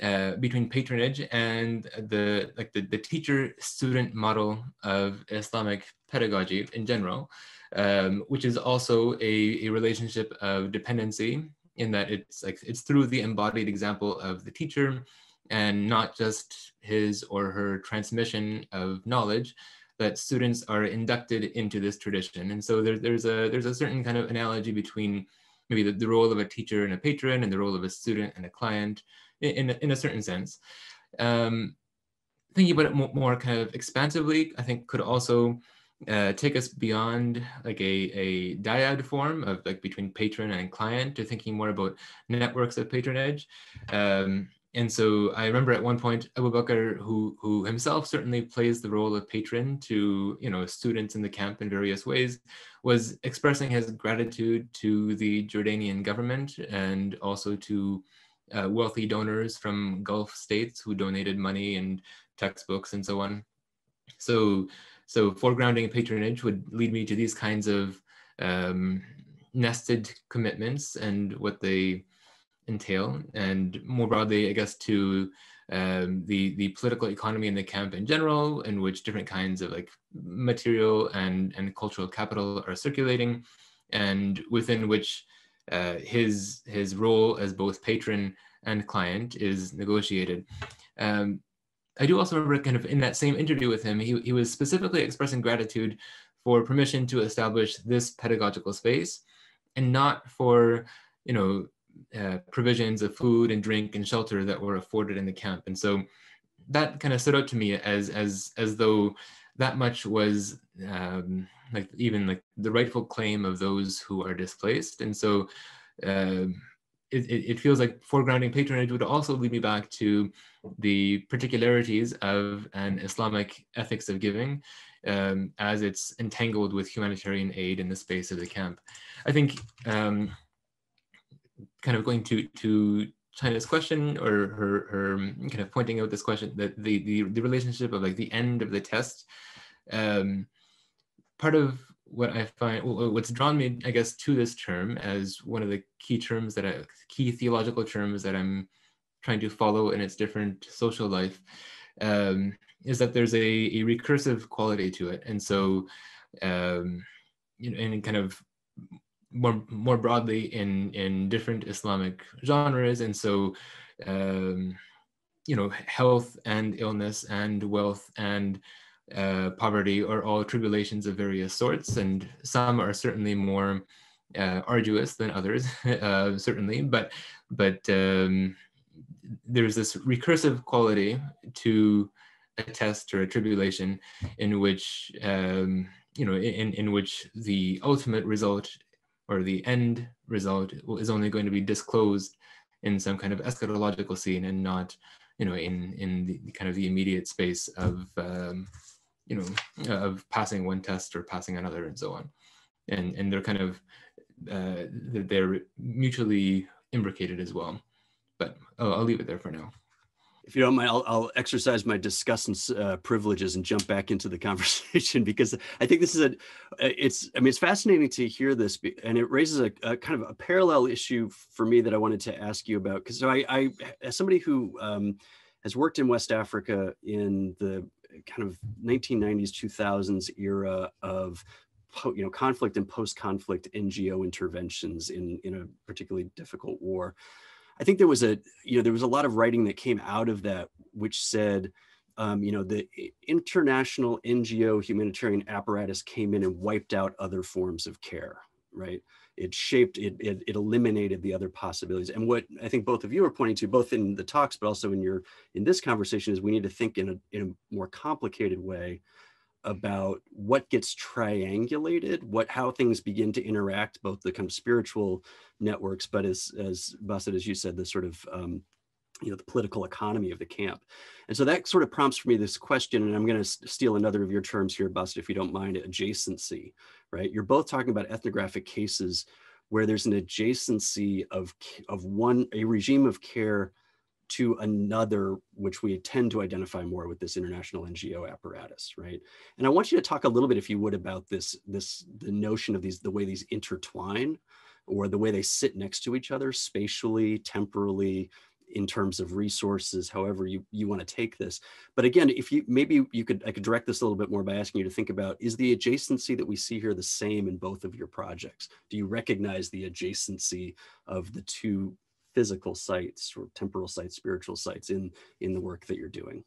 uh, between patronage and the like the, the teacher-student model of Islamic pedagogy in general, um, which is also a, a relationship of dependency, in that it's like it's through the embodied example of the teacher and not just his or her transmission of knowledge that students are inducted into this tradition. And so there, there's a there's a certain kind of analogy between maybe the, the role of a teacher and a patron and the role of a student and a client in, in, in a certain sense. Um, thinking about it more, more kind of expansively, I think could also Uh, take us beyond like a, a dyad form of like between patron and client to thinking more about networks of patronage. Um, and so I remember at one point, Abu Bakr, who, who himself certainly plays the role of patron to, you know, students in the camp in various ways, was expressing his gratitude to the Jordanian government and also to uh, wealthy donors from Gulf states who donated money and textbooks and so on. So So foregrounding patronage would lead me to these kinds of um, nested commitments and what they entail, and more broadly, I guess, to um, the, the political economy in the camp in general, in which different kinds of like material and, and cultural capital are circulating, and within which uh, his, his role as both patron and client is negotiated. Um, I do also remember kind of in that same interview with him, he, he was specifically expressing gratitude for permission to establish this pedagogical space and not for, you know, uh, provisions of food and drink and shelter that were afforded in the camp. And so that kind of stood out to me as, as, as though that much was um, like even like the rightful claim of those who are displaced. And so uh, It, it feels like foregrounding patronage would also lead me back to the particularities of an Islamic ethics of giving um, as it's entangled with humanitarian aid in the space of the camp. I think um, kind of going to, to China's question, or her, her kind of pointing out this question, that the, the, the relationship of like the end of the test, um, part of what I find, what's drawn me, I guess, to this term as one of the key terms that I, key theological terms that I'm trying to follow in its different social life, um, is that there's a, a recursive quality to it. And so, um, you know, and kind of more, more broadly in, in different Islamic genres. And so, um, you know, health and illness and wealth and Uh, poverty are all tribulations of various sorts, and some are certainly more uh, arduous than others, uh, certainly, but but um, there's this recursive quality to a test or a tribulation in which, um, you know, in, in which the ultimate result or the end result is only going to be disclosed in some kind of eschatological scene and not, you know, in, in the kind of the immediate space of, um, you know, of passing one test or passing another and so on. And, and they're kind of, uh, they're mutually imbricated as well. But oh, I'll leave it there for now. If you don't mind, I'll, I'll exercise my discussant's uh, privileges and jump back into the conversation, because I think this is a, it's, I mean, it's fascinating to hear this, and it raises a, a kind of a parallel issue for me that I wanted to ask you about. Because so I, I, as somebody who um, has worked in West Africa in the kind of nineteen nineties, two thousands era of, you know, conflict and post-conflict N G O interventions in, in a particularly difficult war, I think there was a, you know, there was a lot of writing that came out of that, which said, um, you know, the international N G O humanitarian apparatus came in and wiped out other forms of care, right? It shaped, it, it, it eliminated the other possibilities. And what I think both of you are pointing to, both in the talks, but also in your, in this conversation, is we need to think in a, in a more complicated way about what gets triangulated, what how things begin to interact, both the kind of spiritual networks, but as as Basit, as you said, the sort of um, you know the political economy of the camp. And so that sort of prompts for me this question, and I'm going to steal another of your terms here, Basit, if you don't mind, adjacency. Right? You're both talking about ethnographic cases where there's an adjacency of, of one, a regime of care to another, which we tend to identify more with this international N G O apparatus, right? And I want you to talk a little bit, if you would, about this, this the notion of these, the way these intertwine, or the way they sit next to each other spatially, temporally, in terms of resources, however you, you want to take this. But again, if you maybe you could, I could direct this a little bit more by asking you to think about, is the adjacency that we see here the same in both of your projects? Do you recognize the adjacency of the two physical sites, or temporal sites, spiritual sites, in, in the work that you're doing?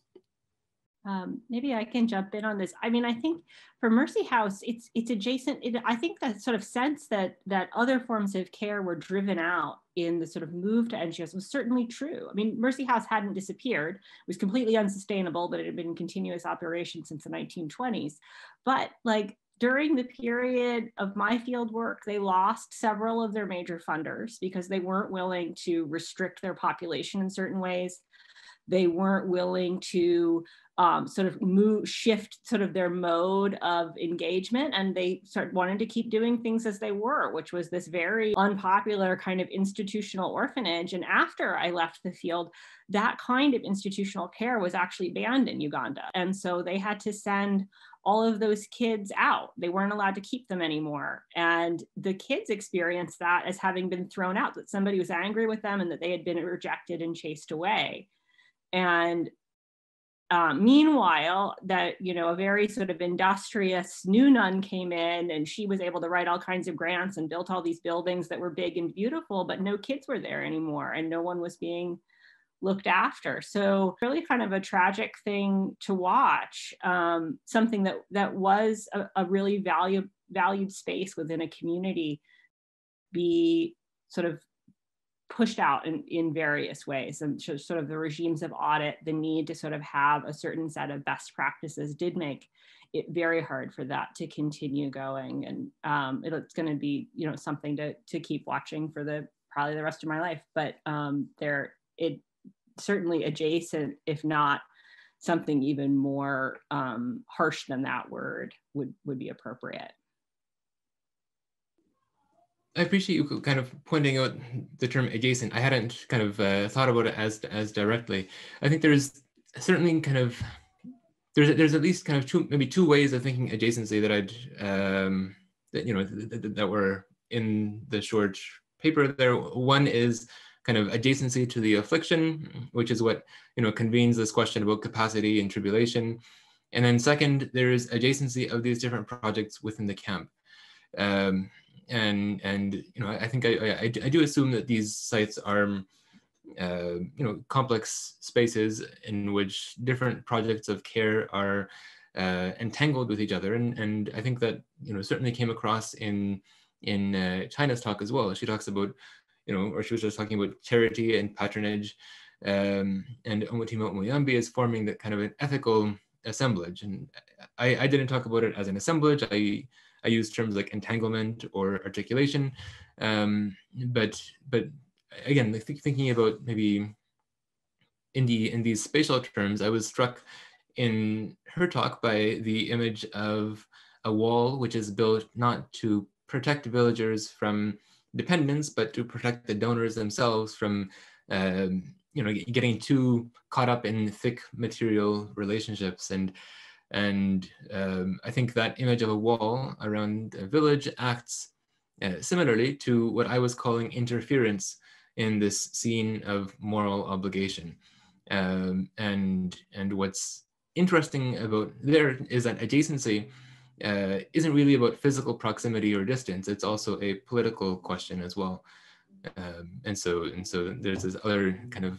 Um, maybe I can jump in on this. I mean, I think for Mercy House, it's it's adjacent. It, I think that sort of sense that that other forms of care were driven out in the sort of move to N G Os was certainly true. I mean, Mercy House hadn't disappeared. It was completely unsustainable, but it had been in continuous operation since the nineteen twenties. But like, during the period of my field work, they lost several of their major funders because they weren't willing to restrict their population in certain ways. They weren't willing to um, sort of move, shift sort of their mode of engagement, and they sort of wanted to keep doing things as they were, which was this very unpopular kind of institutional orphanage. And after I left the field, that kind of institutional care was actually banned in Uganda. And so they had to send all of those kids out. They weren't allowed to keep them anymore. And the kids experienced that as having been thrown out, that somebody was angry with them and that they had been rejected and chased away. And um, meanwhile, that, you know, a very sort of industrious new nun came in, and she was able to write all kinds of grants and built all these buildings that were big and beautiful, but no kids were there anymore and no one was being looked after. So really kind of a tragic thing to watch, um, something that, that was a, a really valued, valued space within a community be sort of pushed out in, in various ways. And so sort of the regimes of audit, the need to sort of have a certain set of best practices did make it very hard for that to continue going. And um, it's going to be, you know, something to, to keep watching for the probably the rest of my life, but um, there it certainly adjacent, if not something even more um, harsh than that word would, would be appropriate. I appreciate you kind of pointing out the term adjacent. I hadn't kind of uh, thought about it as, as directly. I think there's certainly kind of, there's, there's at least kind of two, maybe two ways of thinking adjacency that I'd, um, that, you know, th th that were in the short paper there. One is kind of adjacency to the affliction, which is what, you know, convenes this question about capacity and tribulation. And then second, there is adjacency of these different projects within the camp. Um, and, and, you know, I think I, I, I do assume that these sites are, uh, you know, complex spaces in which different projects of care are uh, entangled with each other. And, and I think that, you know, certainly came across in, in uh, China's talk as well. She talks about, you know, or she was just talking about charity and patronage, um, and omutima omuyambi is forming that kind of an ethical assemblage. And I, I didn't talk about it as an assemblage. I, I used terms like entanglement or articulation. Um, but but again, th thinking about maybe in the in these spatial terms, I was struck in her talk by the image of a wall which is built not to protect villagers from dependence, but to protect the donors themselves from, um, you know, getting too caught up in thick material relationships. And and um, I think that image of a wall around a village acts uh, similarly to what I was calling interference in this scene of moral obligation. Um, and and what's interesting about there is that adjacency Uh, isn't really about physical proximity or distance. It's also a political question as well, um, and so and so there's this other kind of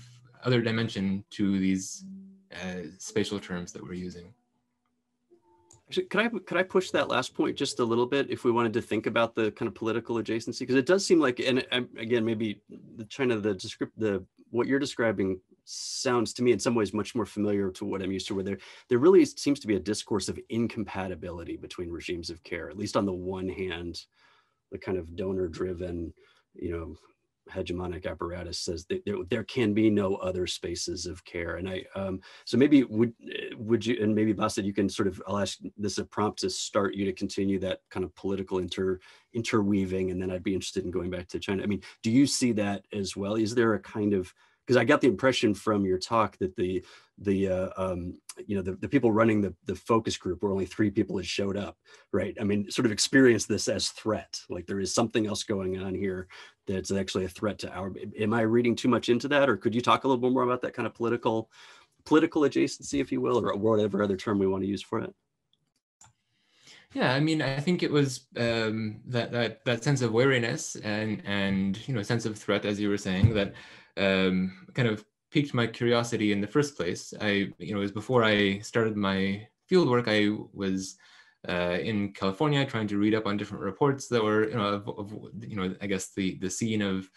other dimension to these uh, spatial terms that we're using. Actually, could I could I push that last point just a little bit if we wanted to think about the kind of political adjacency, because it does seem like, and again maybe the China the descript the what you're describing sounds to me in some ways much more familiar to what I'm used to, where there, there really seems to be a discourse of incompatibility between regimes of care, at least on the one hand, the kind of donor driven, you know, hegemonic apparatus says that there, there can be no other spaces of care. And I, um, so maybe would, would you, and maybe Basit, you can sort of, I'll ask this a prompt to start you to continue that kind of political inter interweaving. And then I'd be interested in going back to China. I mean, do you see that as well? Is there a kind of, because I got the impression from your talk that the, the uh, um, you know, the, the people running the, the focus group where only three people had showed up, right? I mean, sort of experience this as threat, like there is something else going on here that's actually a threat to our, am I reading too much into that? Or could you talk a little bit more about that kind of political, political adjacency, if you will, or whatever other term we want to use for it? Yeah, I mean, I think it was um, that, that that sense of wariness and, and you know, sense of threat, as you were saying, that um, kind of piqued my curiosity in the first place. I, you know, it was before I started my fieldwork, I was uh, in California trying to read up on different reports that were, you know, of, of, you know, I guess the, the scene of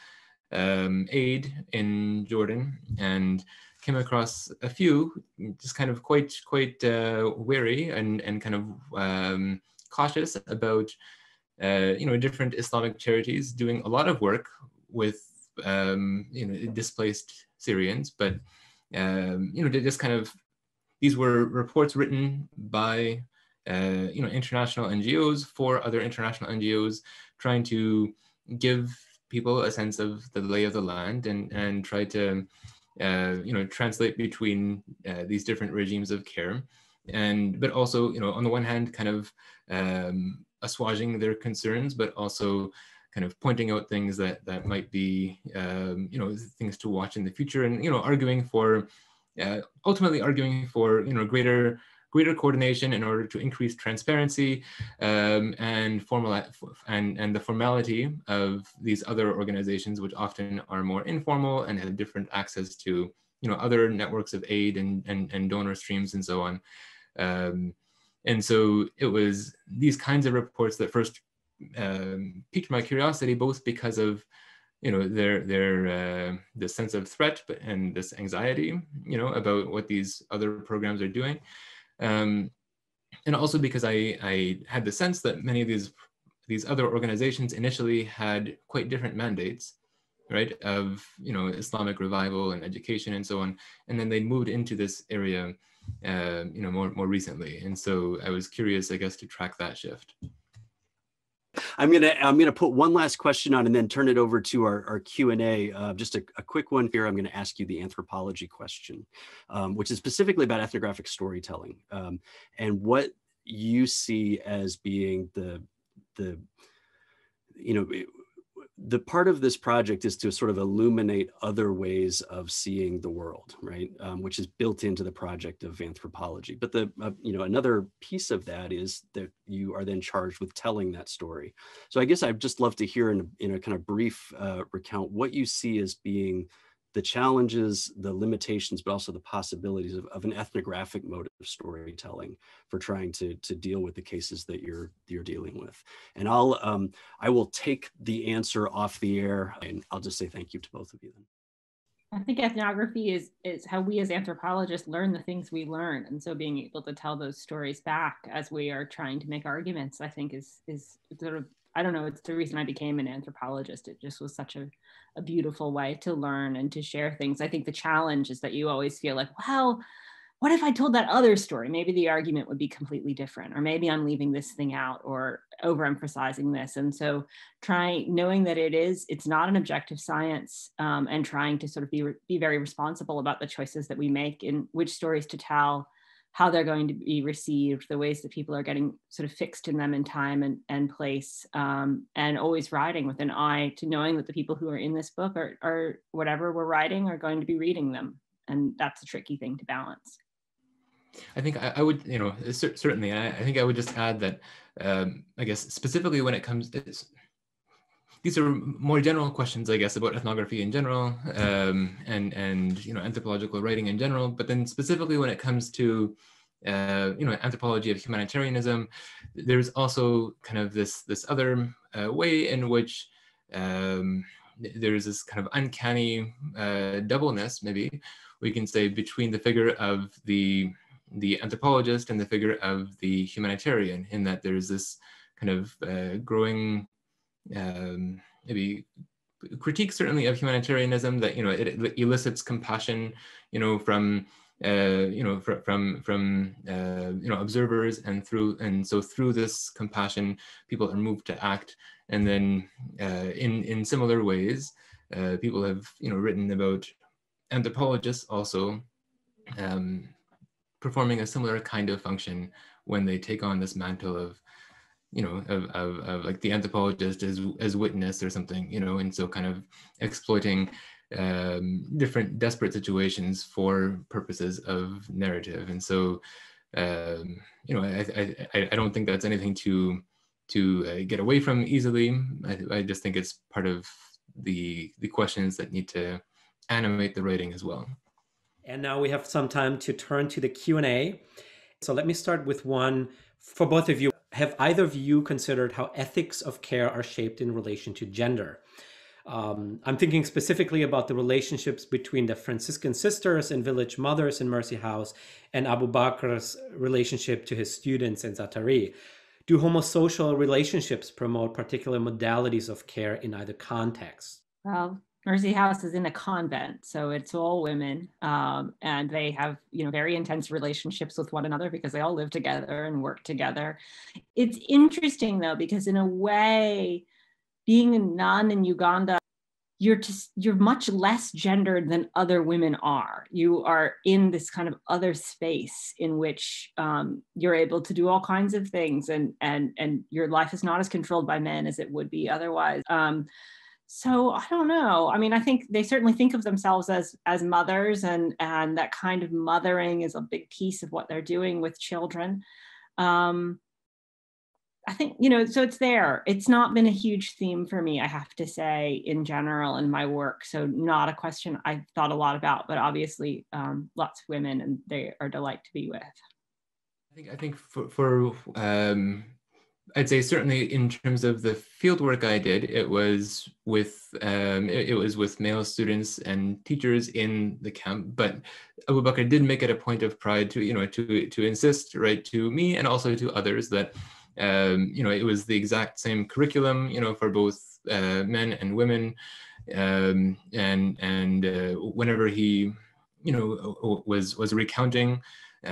um, aid in Jordan, and came across a few just kind of quite, quite uh, wary and, and kind of um, cautious about, uh, you know, different Islamic charities doing a lot of work with, um, you know, displaced Syrians, but, um, you know, they just kind of, these were reports written by, uh, you know, international N G Os for other international N G Os trying to give people a sense of the lay of the land and, and try to, Uh, you know, translate between uh, these different regimes of care, and but also, you know, on the one hand, kind of um, assuaging their concerns, but also kind of pointing out things that that might be, um, you know, things to watch in the future, and you know, arguing for, uh, ultimately arguing for, you know, greater greater coordination in order to increase transparency um, and formal and and the formality of these other organizations, which often are more informal and have different access to, you know, other networks of aid and and, and donor streams and so on. Um, and so it was these kinds of reports that first um, piqued my curiosity, both because of, you know, their their uh, the sense of threat but and this anxiety, you know, about what these other programs are doing. Um, and also because I, I had the sense that many of these these other organizations initially had quite different mandates, right, of, you know, Islamic revival and education and so on, and then they moved into this area, uh, you know, more more recently, and so I was curious, I guess, to track that shift. I'm gonna I'm gonna put one last question on and then turn it over to our, our Q and A. Uh, just a, a quick one here. I'm gonna ask you the anthropology question, um, which is specifically about ethnographic storytelling um, and what you see as being the the you know it, the part of this project is to sort of illuminate other ways of seeing the world, right? Um, which is built into the project of anthropology. But the, uh, you know, another piece of that is that you are then charged with telling that story. So I guess I'd just love to hear in a, in a kind of brief uh, recount what you see as being the challenges, the limitations, but also the possibilities of, of an ethnographic mode of storytelling for trying to, to deal with the cases that you're you're dealing with. And I'll um, I will take the answer off the air, and I'll just say thank you to both of you. Then I think ethnography is is how we as anthropologists learn the things we learn, and so being able to tell those stories back as we are trying to make arguments, I think is is sort of, I don't know, it's the reason I became an anthropologist. It just was such a, a beautiful way to learn and to share things. I think the challenge is that you always feel like, wow, what if I told that other story? Maybe the argument would be completely different, or maybe I'm leaving this thing out or overemphasizing this. And so trying, knowing that it is, it's not an objective science, um, and trying to sort of be, be very responsible about the choices that we make in which stories to tell, how they're going to be received, the ways that people are getting sort of fixed in them in time and, and place, um, and always writing with an eye to knowing that the people who are in this book are, are whatever we're writing are going to be reading them. And that's a tricky thing to balance. I think I, I would, you know, cer certainly, I, I think I would just add that, um, I guess, specifically when it comes to this, these are more general questions, I guess, about ethnography in general, um, and and you know, anthropological writing in general. But then specifically when it comes to uh, you know, anthropology of humanitarianism, there's also kind of this this other uh, way in which um, there's this kind of uncanny uh, doubleness, maybe we can say, between the figure of the the anthropologist and the figure of the humanitarian, in that there's this kind of uh, growing, Um, maybe critique certainly of humanitarianism, that, you know, it, it elicits compassion, you know, from uh, you know fr from from uh, you know observers, and through and so through this compassion, people are moved to act, and then uh, in in similar ways, uh, people have you know written about anthropologists also um, performing a similar kind of function when they take on this mantle of, you know, of, of, of like the anthropologist as, as witness or something, you know, and so kind of exploiting um, different desperate situations for purposes of narrative. And so, um, you know, I, I, I don't think that's anything to, to uh, get away from easily. I, I just think it's part of the, the questions that need to animate the writing as well. And now we have some time to turn to the Q and A. So let me start with one for both of you. Have either of you considered how ethics of care are shaped in relation to gender? Um, I'm thinking specifically about the relationships between the Franciscan Sisters and Village Mothers in Mercy House and Abu Bakr's relationship to his students in Zaatari. Do homosocial relationships promote particular modalities of care in either context? Well, Mercy House is in a convent, so it's all women, um, and they have, you know, very intense relationships with one another because they all live together and work together. It's interesting, though, because in a way, being a nun in Uganda, you're just, you're much less gendered than other women are. You are in this kind of other space in which um, you're able to do all kinds of things, and and and your life is not as controlled by men as it would be otherwise. Um, So I don't know. I mean, I think they certainly think of themselves as as mothers, and and that kind of mothering is a big piece of what they're doing with children. Um, I think, you know, so it's there. It's not been a huge theme for me, I have to say, in general in my work. So not a question I thought a lot about, but obviously um, lots of women, and they are a delight to be with. I think I think for, for um... I'd say certainly in terms of the fieldwork I did, it was with um, it, it was with male students and teachers in the camp. But Abu Bakr did make it a point of pride to you know to to insist, right, to me and also to others, that um, you know it was the exact same curriculum you know for both uh, men and women, um, and and uh, whenever he you know was was recounting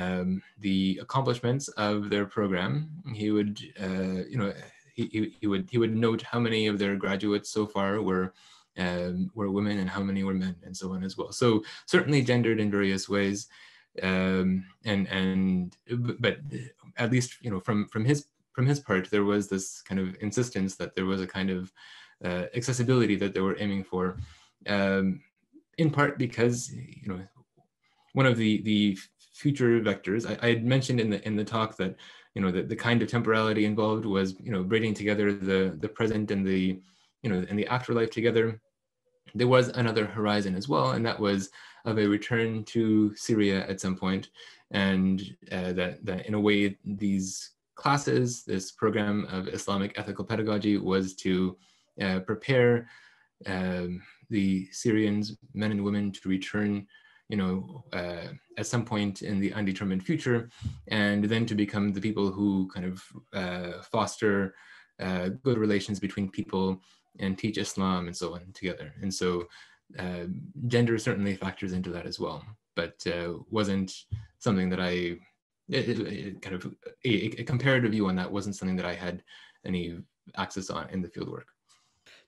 Um, the accomplishments of their program, he would, uh, you know, he, he would he would note how many of their graduates so far were um, were women and how many were men, and so on as well. So certainly gendered in various ways, um, and and but at least you know from from his from his part, there was this kind of insistence that there was a kind of uh, accessibility that they were aiming for, um, in part because you know one of the the future vectors. I, I had mentioned in the in the talk that you know that the kind of temporality involved was you know braiding together the the present and the you know and the afterlife together. There was another horizon as well, and that was of a return to Syria at some point, and uh, that that in a way these classes, this program of Islamic ethical pedagogy, was to uh, prepare um, the Syrians, men and women, to return you know, uh, at some point in the undetermined future, and then to become the people who kind of uh, foster uh, good relations between people and teach Islam and so on together. And so uh, gender certainly factors into that as well, but uh, wasn't something that I, it, it, it kind of, a, a comparative view on that wasn't something that I had any access on in the fieldwork.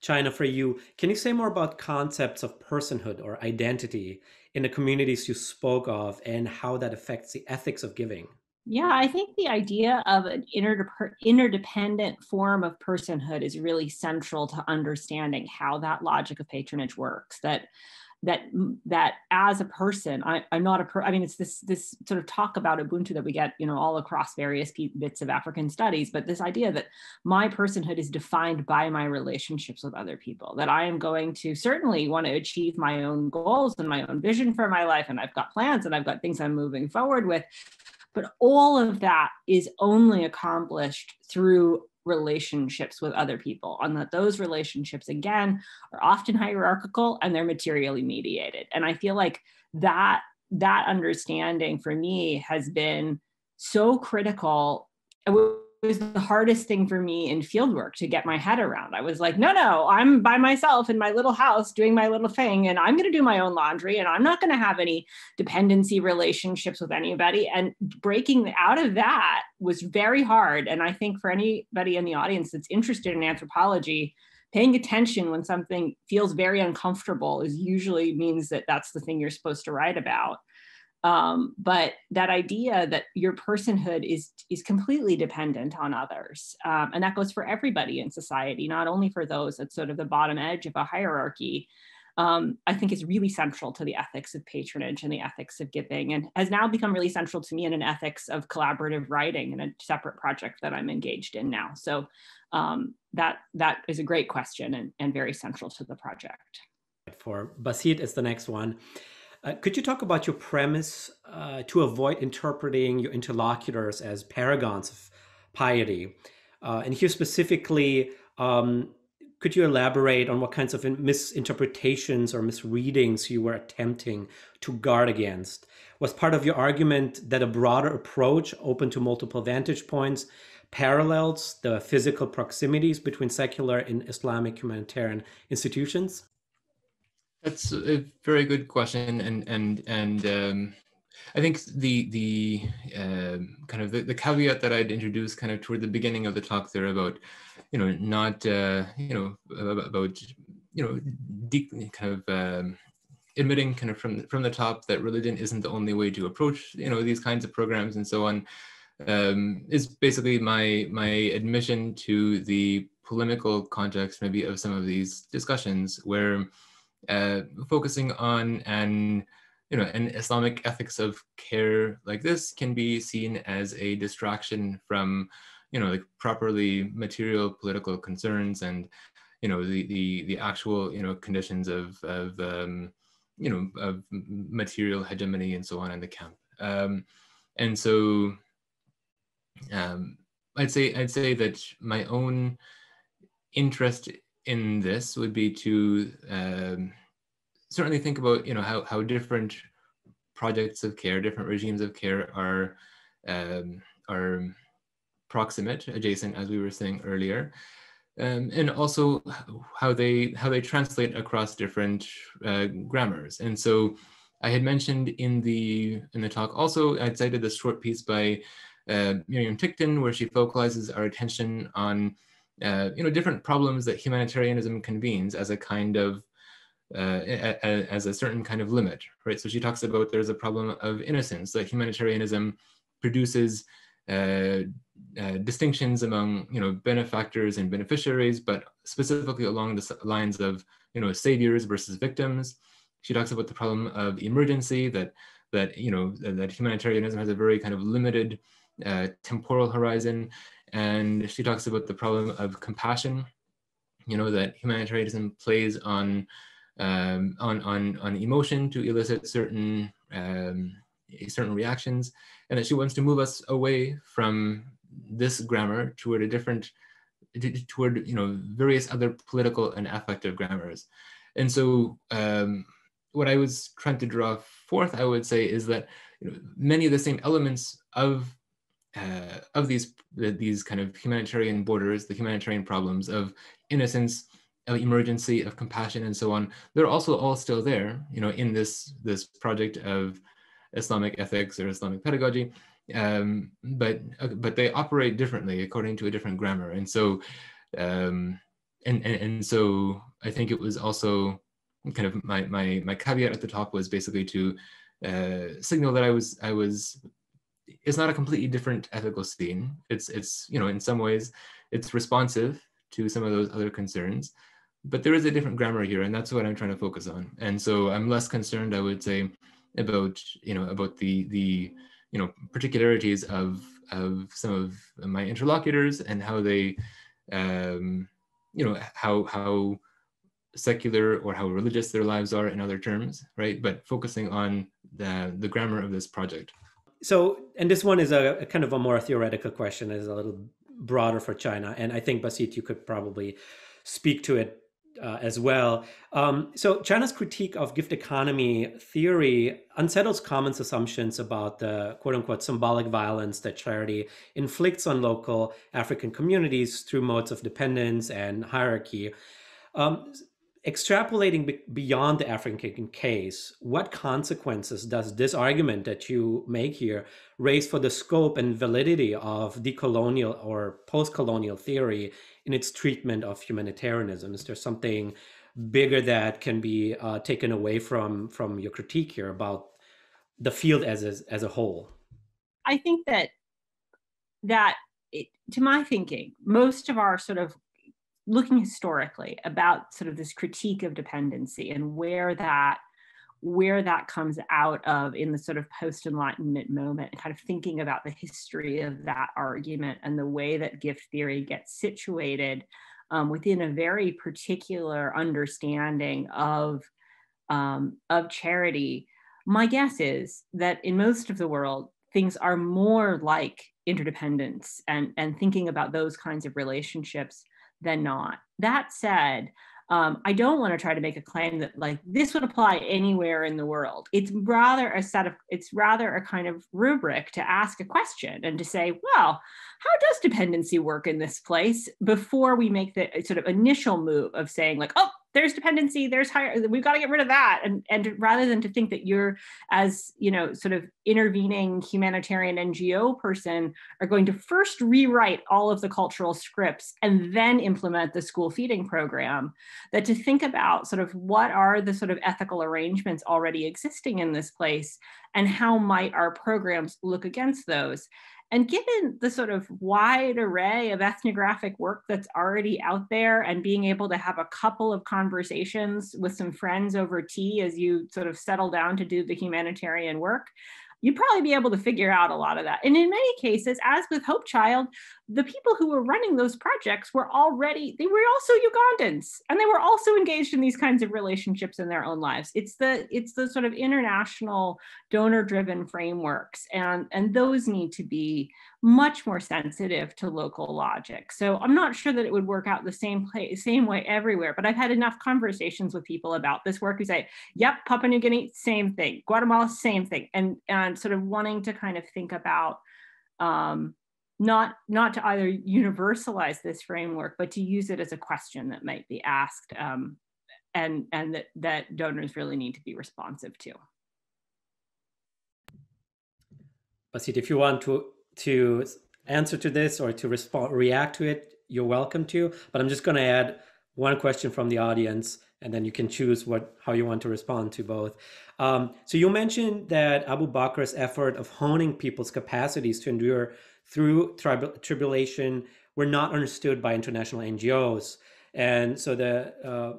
China, for you, can you say more about concepts of personhood or identity in the communities you spoke of and how that affects the ethics of giving? Yeah, I think the idea of an interdep- interdependent form of personhood is really central to understanding how that logic of patronage works. That that that as a person, I, I'm not a per I mean, it's this this sort of talk about Ubuntu that we get, you know, all across various bits of African studies, but this idea that my personhood is defined by my relationships with other people, that I am going to certainly want to achieve my own goals and my own vision for my life, and I've got plans and I've got things I'm moving forward with, but all of that is only accomplished through relationships with other people, and that those relationships, again, are often hierarchical and they're materially mediated. And I feel like that that understanding for me has been so critical. was the hardest thing for me in fieldwork to get my head around. I was like, no, no, I'm by myself in my little house doing my little thing, and I'm going to do my own laundry, and I'm not going to have any dependency relationships with anybody. And breaking out of that was very hard. And I think for anybody in the audience that's interested in anthropology, paying attention when something feels very uncomfortable is usually means that that's the thing you're supposed to write about. Um, but that idea that your personhood is is completely dependent on others. Um, and that goes for everybody in society, not only for those at sort of the bottom edge of a hierarchy, um, I think is really central to the ethics of patronage and the ethics of giving, and has now become really central to me in an ethics of collaborative writing and a separate project that I'm engaged in now. So um, that that is a great question and, and very central to the project. For Basit is the next one. Uh, could you talk about your premise uh, to avoid interpreting your interlocutors as paragons of piety? Uh, and here specifically, um, could you elaborate on what kinds of misinterpretations or misreadings you were attempting to guard against? Was part of your argument that a broader approach open to multiple vantage points parallels the physical proximities between secular and Islamic humanitarian institutions? That's a very good question, and and and um, I think the the uh, kind of the, the caveat that I'd introduced kind of toward the beginning of the talk there about, you know, not uh, you know about you know deep, kind of um, admitting kind of from from the top that religion isn't the only way to approach you know these kinds of programs and so on, um, is basically my my admission to the polemical context maybe of some of these discussions where. Uh, focusing on an, you know, an Islamic ethics of care like this can be seen as a distraction from, you know, like properly material political concerns and, you know, the the the actual, you know, conditions of of um, you know of material hegemony and so on in the camp. Um, and so, um, I'd say I'd say that my own interest in this would be to um, certainly think about you know how how different projects of care, different regimes of care are um, are proximate, adjacent, as we were saying earlier, um, and also how they how they translate across different uh, grammars. And so, I had mentioned in the in the talk also, I cited this short piece by uh, Miriam Ticktin where she focalizes our attention on. Uh, you know, different problems that humanitarianism convenes as a kind of, uh, a, a, as a certain kind of limit, right? So she talks about there's a problem of innocence, that humanitarianism produces uh, uh, distinctions among, you know, benefactors and beneficiaries, but specifically along the lines of, you know, saviors versus victims. She talks about the problem of emergency, that, that you know, that humanitarianism has a very kind of limited uh, temporal horizon. And she talks about the problem of compassion, you know, that humanitarianism plays on um, on, on on emotion to elicit certain um, certain reactions, and that she wants to move us away from this grammar toward a different, toward you know various other political and affective grammars. And so, um, what I was trying to draw forth, I would say, is that you know, many of the same elements of Uh, of these these kind of humanitarian borders, the humanitarian problems of innocence, of emergency, of compassion, and so on. They're also all still there, you know, in this this project of Islamic ethics or Islamic pedagogy, um, but uh, but they operate differently according to a different grammar. And so, um, and, and and so I think it was also kind of my my my caveat at the top was basically to uh, signal that I was I was. It's not a completely different ethical scene. It's, it's you know, in some ways, it's responsive to some of those other concerns, but there is a different grammar here, and that's what I'm trying to focus on. And so I'm less concerned, I would say, about, you know, about the, the you know, particularities of, of some of my interlocutors and how they, um, you know, how, how secular or how religious their lives are in other terms, right? But focusing on the, the grammar of this project. So, and this one is a, a kind of a more theoretical question, is a little broader for China. And I think, Basit, you could probably speak to it uh, as well. Um, so China's critique of gift economy theory unsettles common assumptions about the quote unquote symbolic violence that charity inflicts on local African communities through modes of dependence and hierarchy. Um, Extrapolating be beyond the African case, what consequences does this argument that you make here raise for the scope and validity of decolonial or post-colonial theory in its treatment of humanitarianism? Is there something bigger that can be uh, taken away from, from your critique here about the field as a, as a whole? I think that, that it, to my thinking, most of our sort of looking historically about sort of this critique of dependency and where that where that comes out of in the sort of post-Enlightenment moment, and kind of thinking about the history of that argument and the way that gift theory gets situated um, within a very particular understanding of, um, of charity. My guess is that in most of the world, things are more like interdependence and, and thinking about those kinds of relationships than not. That said, um, I don't want to try to make a claim that like this would apply anywhere in the world. It's rather a set of, it's rather a kind of rubric to ask a question and to say, well, how does dependency work in this place before we make the sort of initial move of saying like, oh, there's dependency, there's higher, we've got to get rid of that. And, and rather than to think that you're as, you know, sort of intervening humanitarian N G O person are going to first rewrite all of the cultural scripts and then implement the school feeding program, that to think about sort of what are the sort of ethical arrangements already existing in this place and how might our programs look against those. And given the sort of wide array of ethnographic work that's already out there and being able to have a couple of conversations with some friends over tea as you sort of settle down to do the humanitarian work, you'd probably be able to figure out a lot of that. And in many cases, as with Hope Child, the people who were running those projects were already, they were also Ugandans, and they were also engaged in these kinds of relationships in their own lives. It's the, it's the sort of international donor-driven frameworks, and, and those need to be much more sensitive to local logic. So I'm not sure that it would work out the same, play, same way everywhere, but I've had enough conversations with people about this work who say, yep, Papua New Guinea, same thing, Guatemala, same thing, and, and sort of wanting to kind of think about um, not, not to either universalize this framework, but to use it as a question that might be asked um, and, and that, that donors really need to be responsive to. Basit, if you want to, to answer to this or to respond, react to it, you're welcome to, but I'm just gonna add one question from the audience, and then you can choose what, how you want to respond to both. Um, so you mentioned that Abu Bakr's effort of honing people's capacities to endure through trib tribulation were not understood by international N G Os. And so the uh,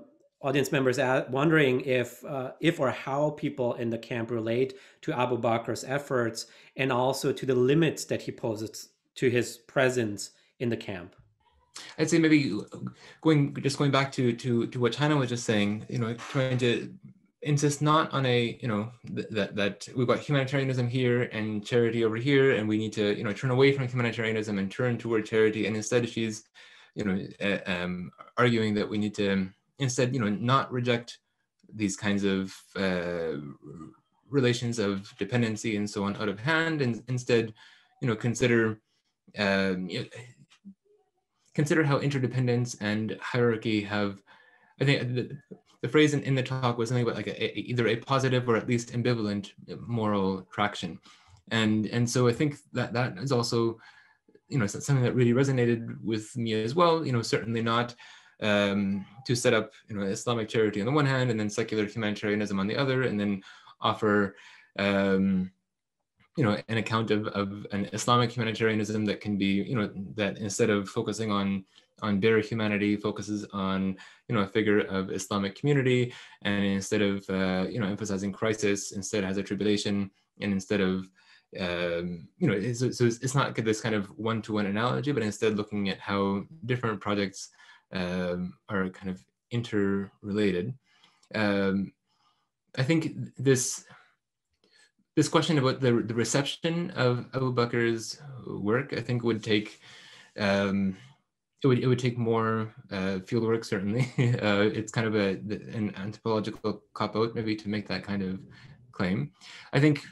audience members are wondering if, uh, if or how people in the camp relate to Abu Bakr's efforts and also to the limits that he poses to his presence in the camp. I'd say maybe going just going back to to to what China was just saying, you know, trying to insist not on a, you know, th that that we've got humanitarianism here and charity over here, and we need to, you know, turn away from humanitarianism and turn toward charity. And instead, she's, you know, uh, um, arguing that we need to instead, you know, not reject these kinds of uh, relations of dependency and so on out of hand, and instead, you know, consider. Um, you know, Consider how interdependence and hierarchy have, I think the, the phrase in, in the talk was something about like a, a, either a positive or at least ambivalent moral traction. And, and so I think that that is also, you know, something that really resonated with me as well, you know, certainly not um, to set up, you know, Islamic charity on the one hand and then secular humanitarianism on the other, and then offer, um, you know, an account of, of an Islamic humanitarianism that can be, you know, that instead of focusing on on bare humanity, focuses on, you know, a figure of Islamic community, and instead of, uh, you know, emphasizing crisis, instead has a tribulation, and instead of, um, you know, it's, so it's not this kind of one-to-one analogy, but instead looking at how different projects um, are kind of interrelated. Um, I think this, This question about the, the reception of Abu Bakr's work, I think, would take um, it would it would take more uh, field work, certainly. uh, it's kind of a an anthropological cop-out maybe to make that kind of claim. I think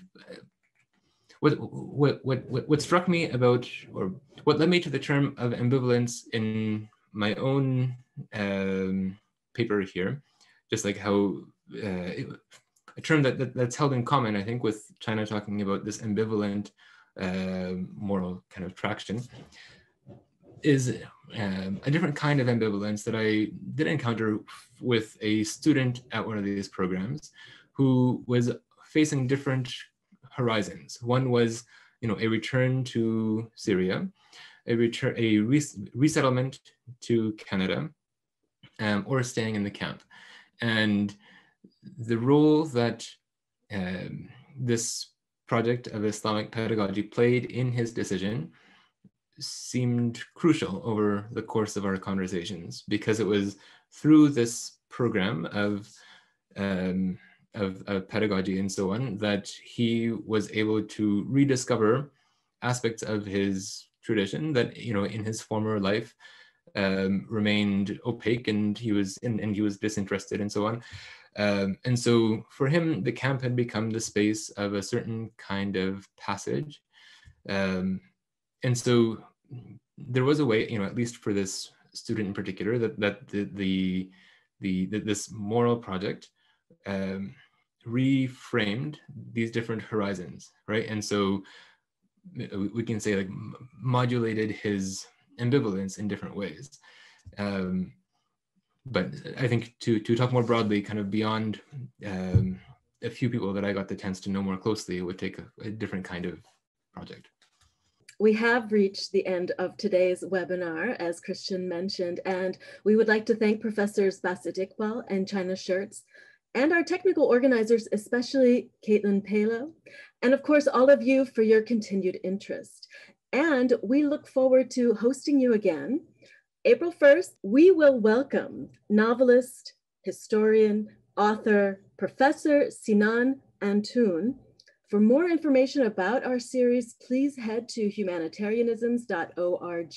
what what what what struck me about, or what led me to the term of ambivalence in my own um, paper here, just like how uh, it, a term that, that that's held in common, I think, with China talking about this ambivalent uh, moral kind of traction, is um, a different kind of ambivalence that I did encounter with a student at one of these programs, who was facing different horizons. One was, you know, a return to Syria, a return, a res resettlement to Canada, um, or staying in the camp, and the role that um, this project of Islamic pedagogy played in his decision seemed crucial over the course of our conversations, because it was through this program of, um, of, of pedagogy and so on that he was able to rediscover aspects of his tradition that, you know, in his former life um, remained opaque, and he was and, and he was disinterested and so on. Um, and so for him, the camp had become the space of a certain kind of passage. Um, and so there was a way, you know, at least for this student in particular, that, that the, the, the, the, this moral project um, reframed these different horizons, right? And so we can say, like, modulated his ambivalence in different ways. Um, but I think to, to talk more broadly, kind of beyond um, a few people that I got the chance to know more closely, it would take a, a different kind of project. We have reached the end of today's webinar, as Cristian mentioned, and we would like to thank Professors Basit Iqbal and China Scherz, and our technical organizers, especially Caitlin Palo, and of course, all of you for your continued interest. And we look forward to hosting you again. April first, we will welcome novelist, historian, author, Professor Sinan Antoun. For more information about our series, please head to humanitarianisms dot org,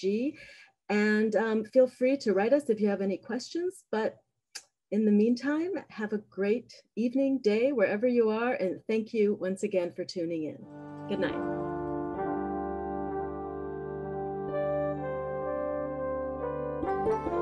and um, feel free to write us if you have any questions. But in the meantime, have a great evening, day, wherever you are, and thank you once again for tuning in. Good night. Thank you.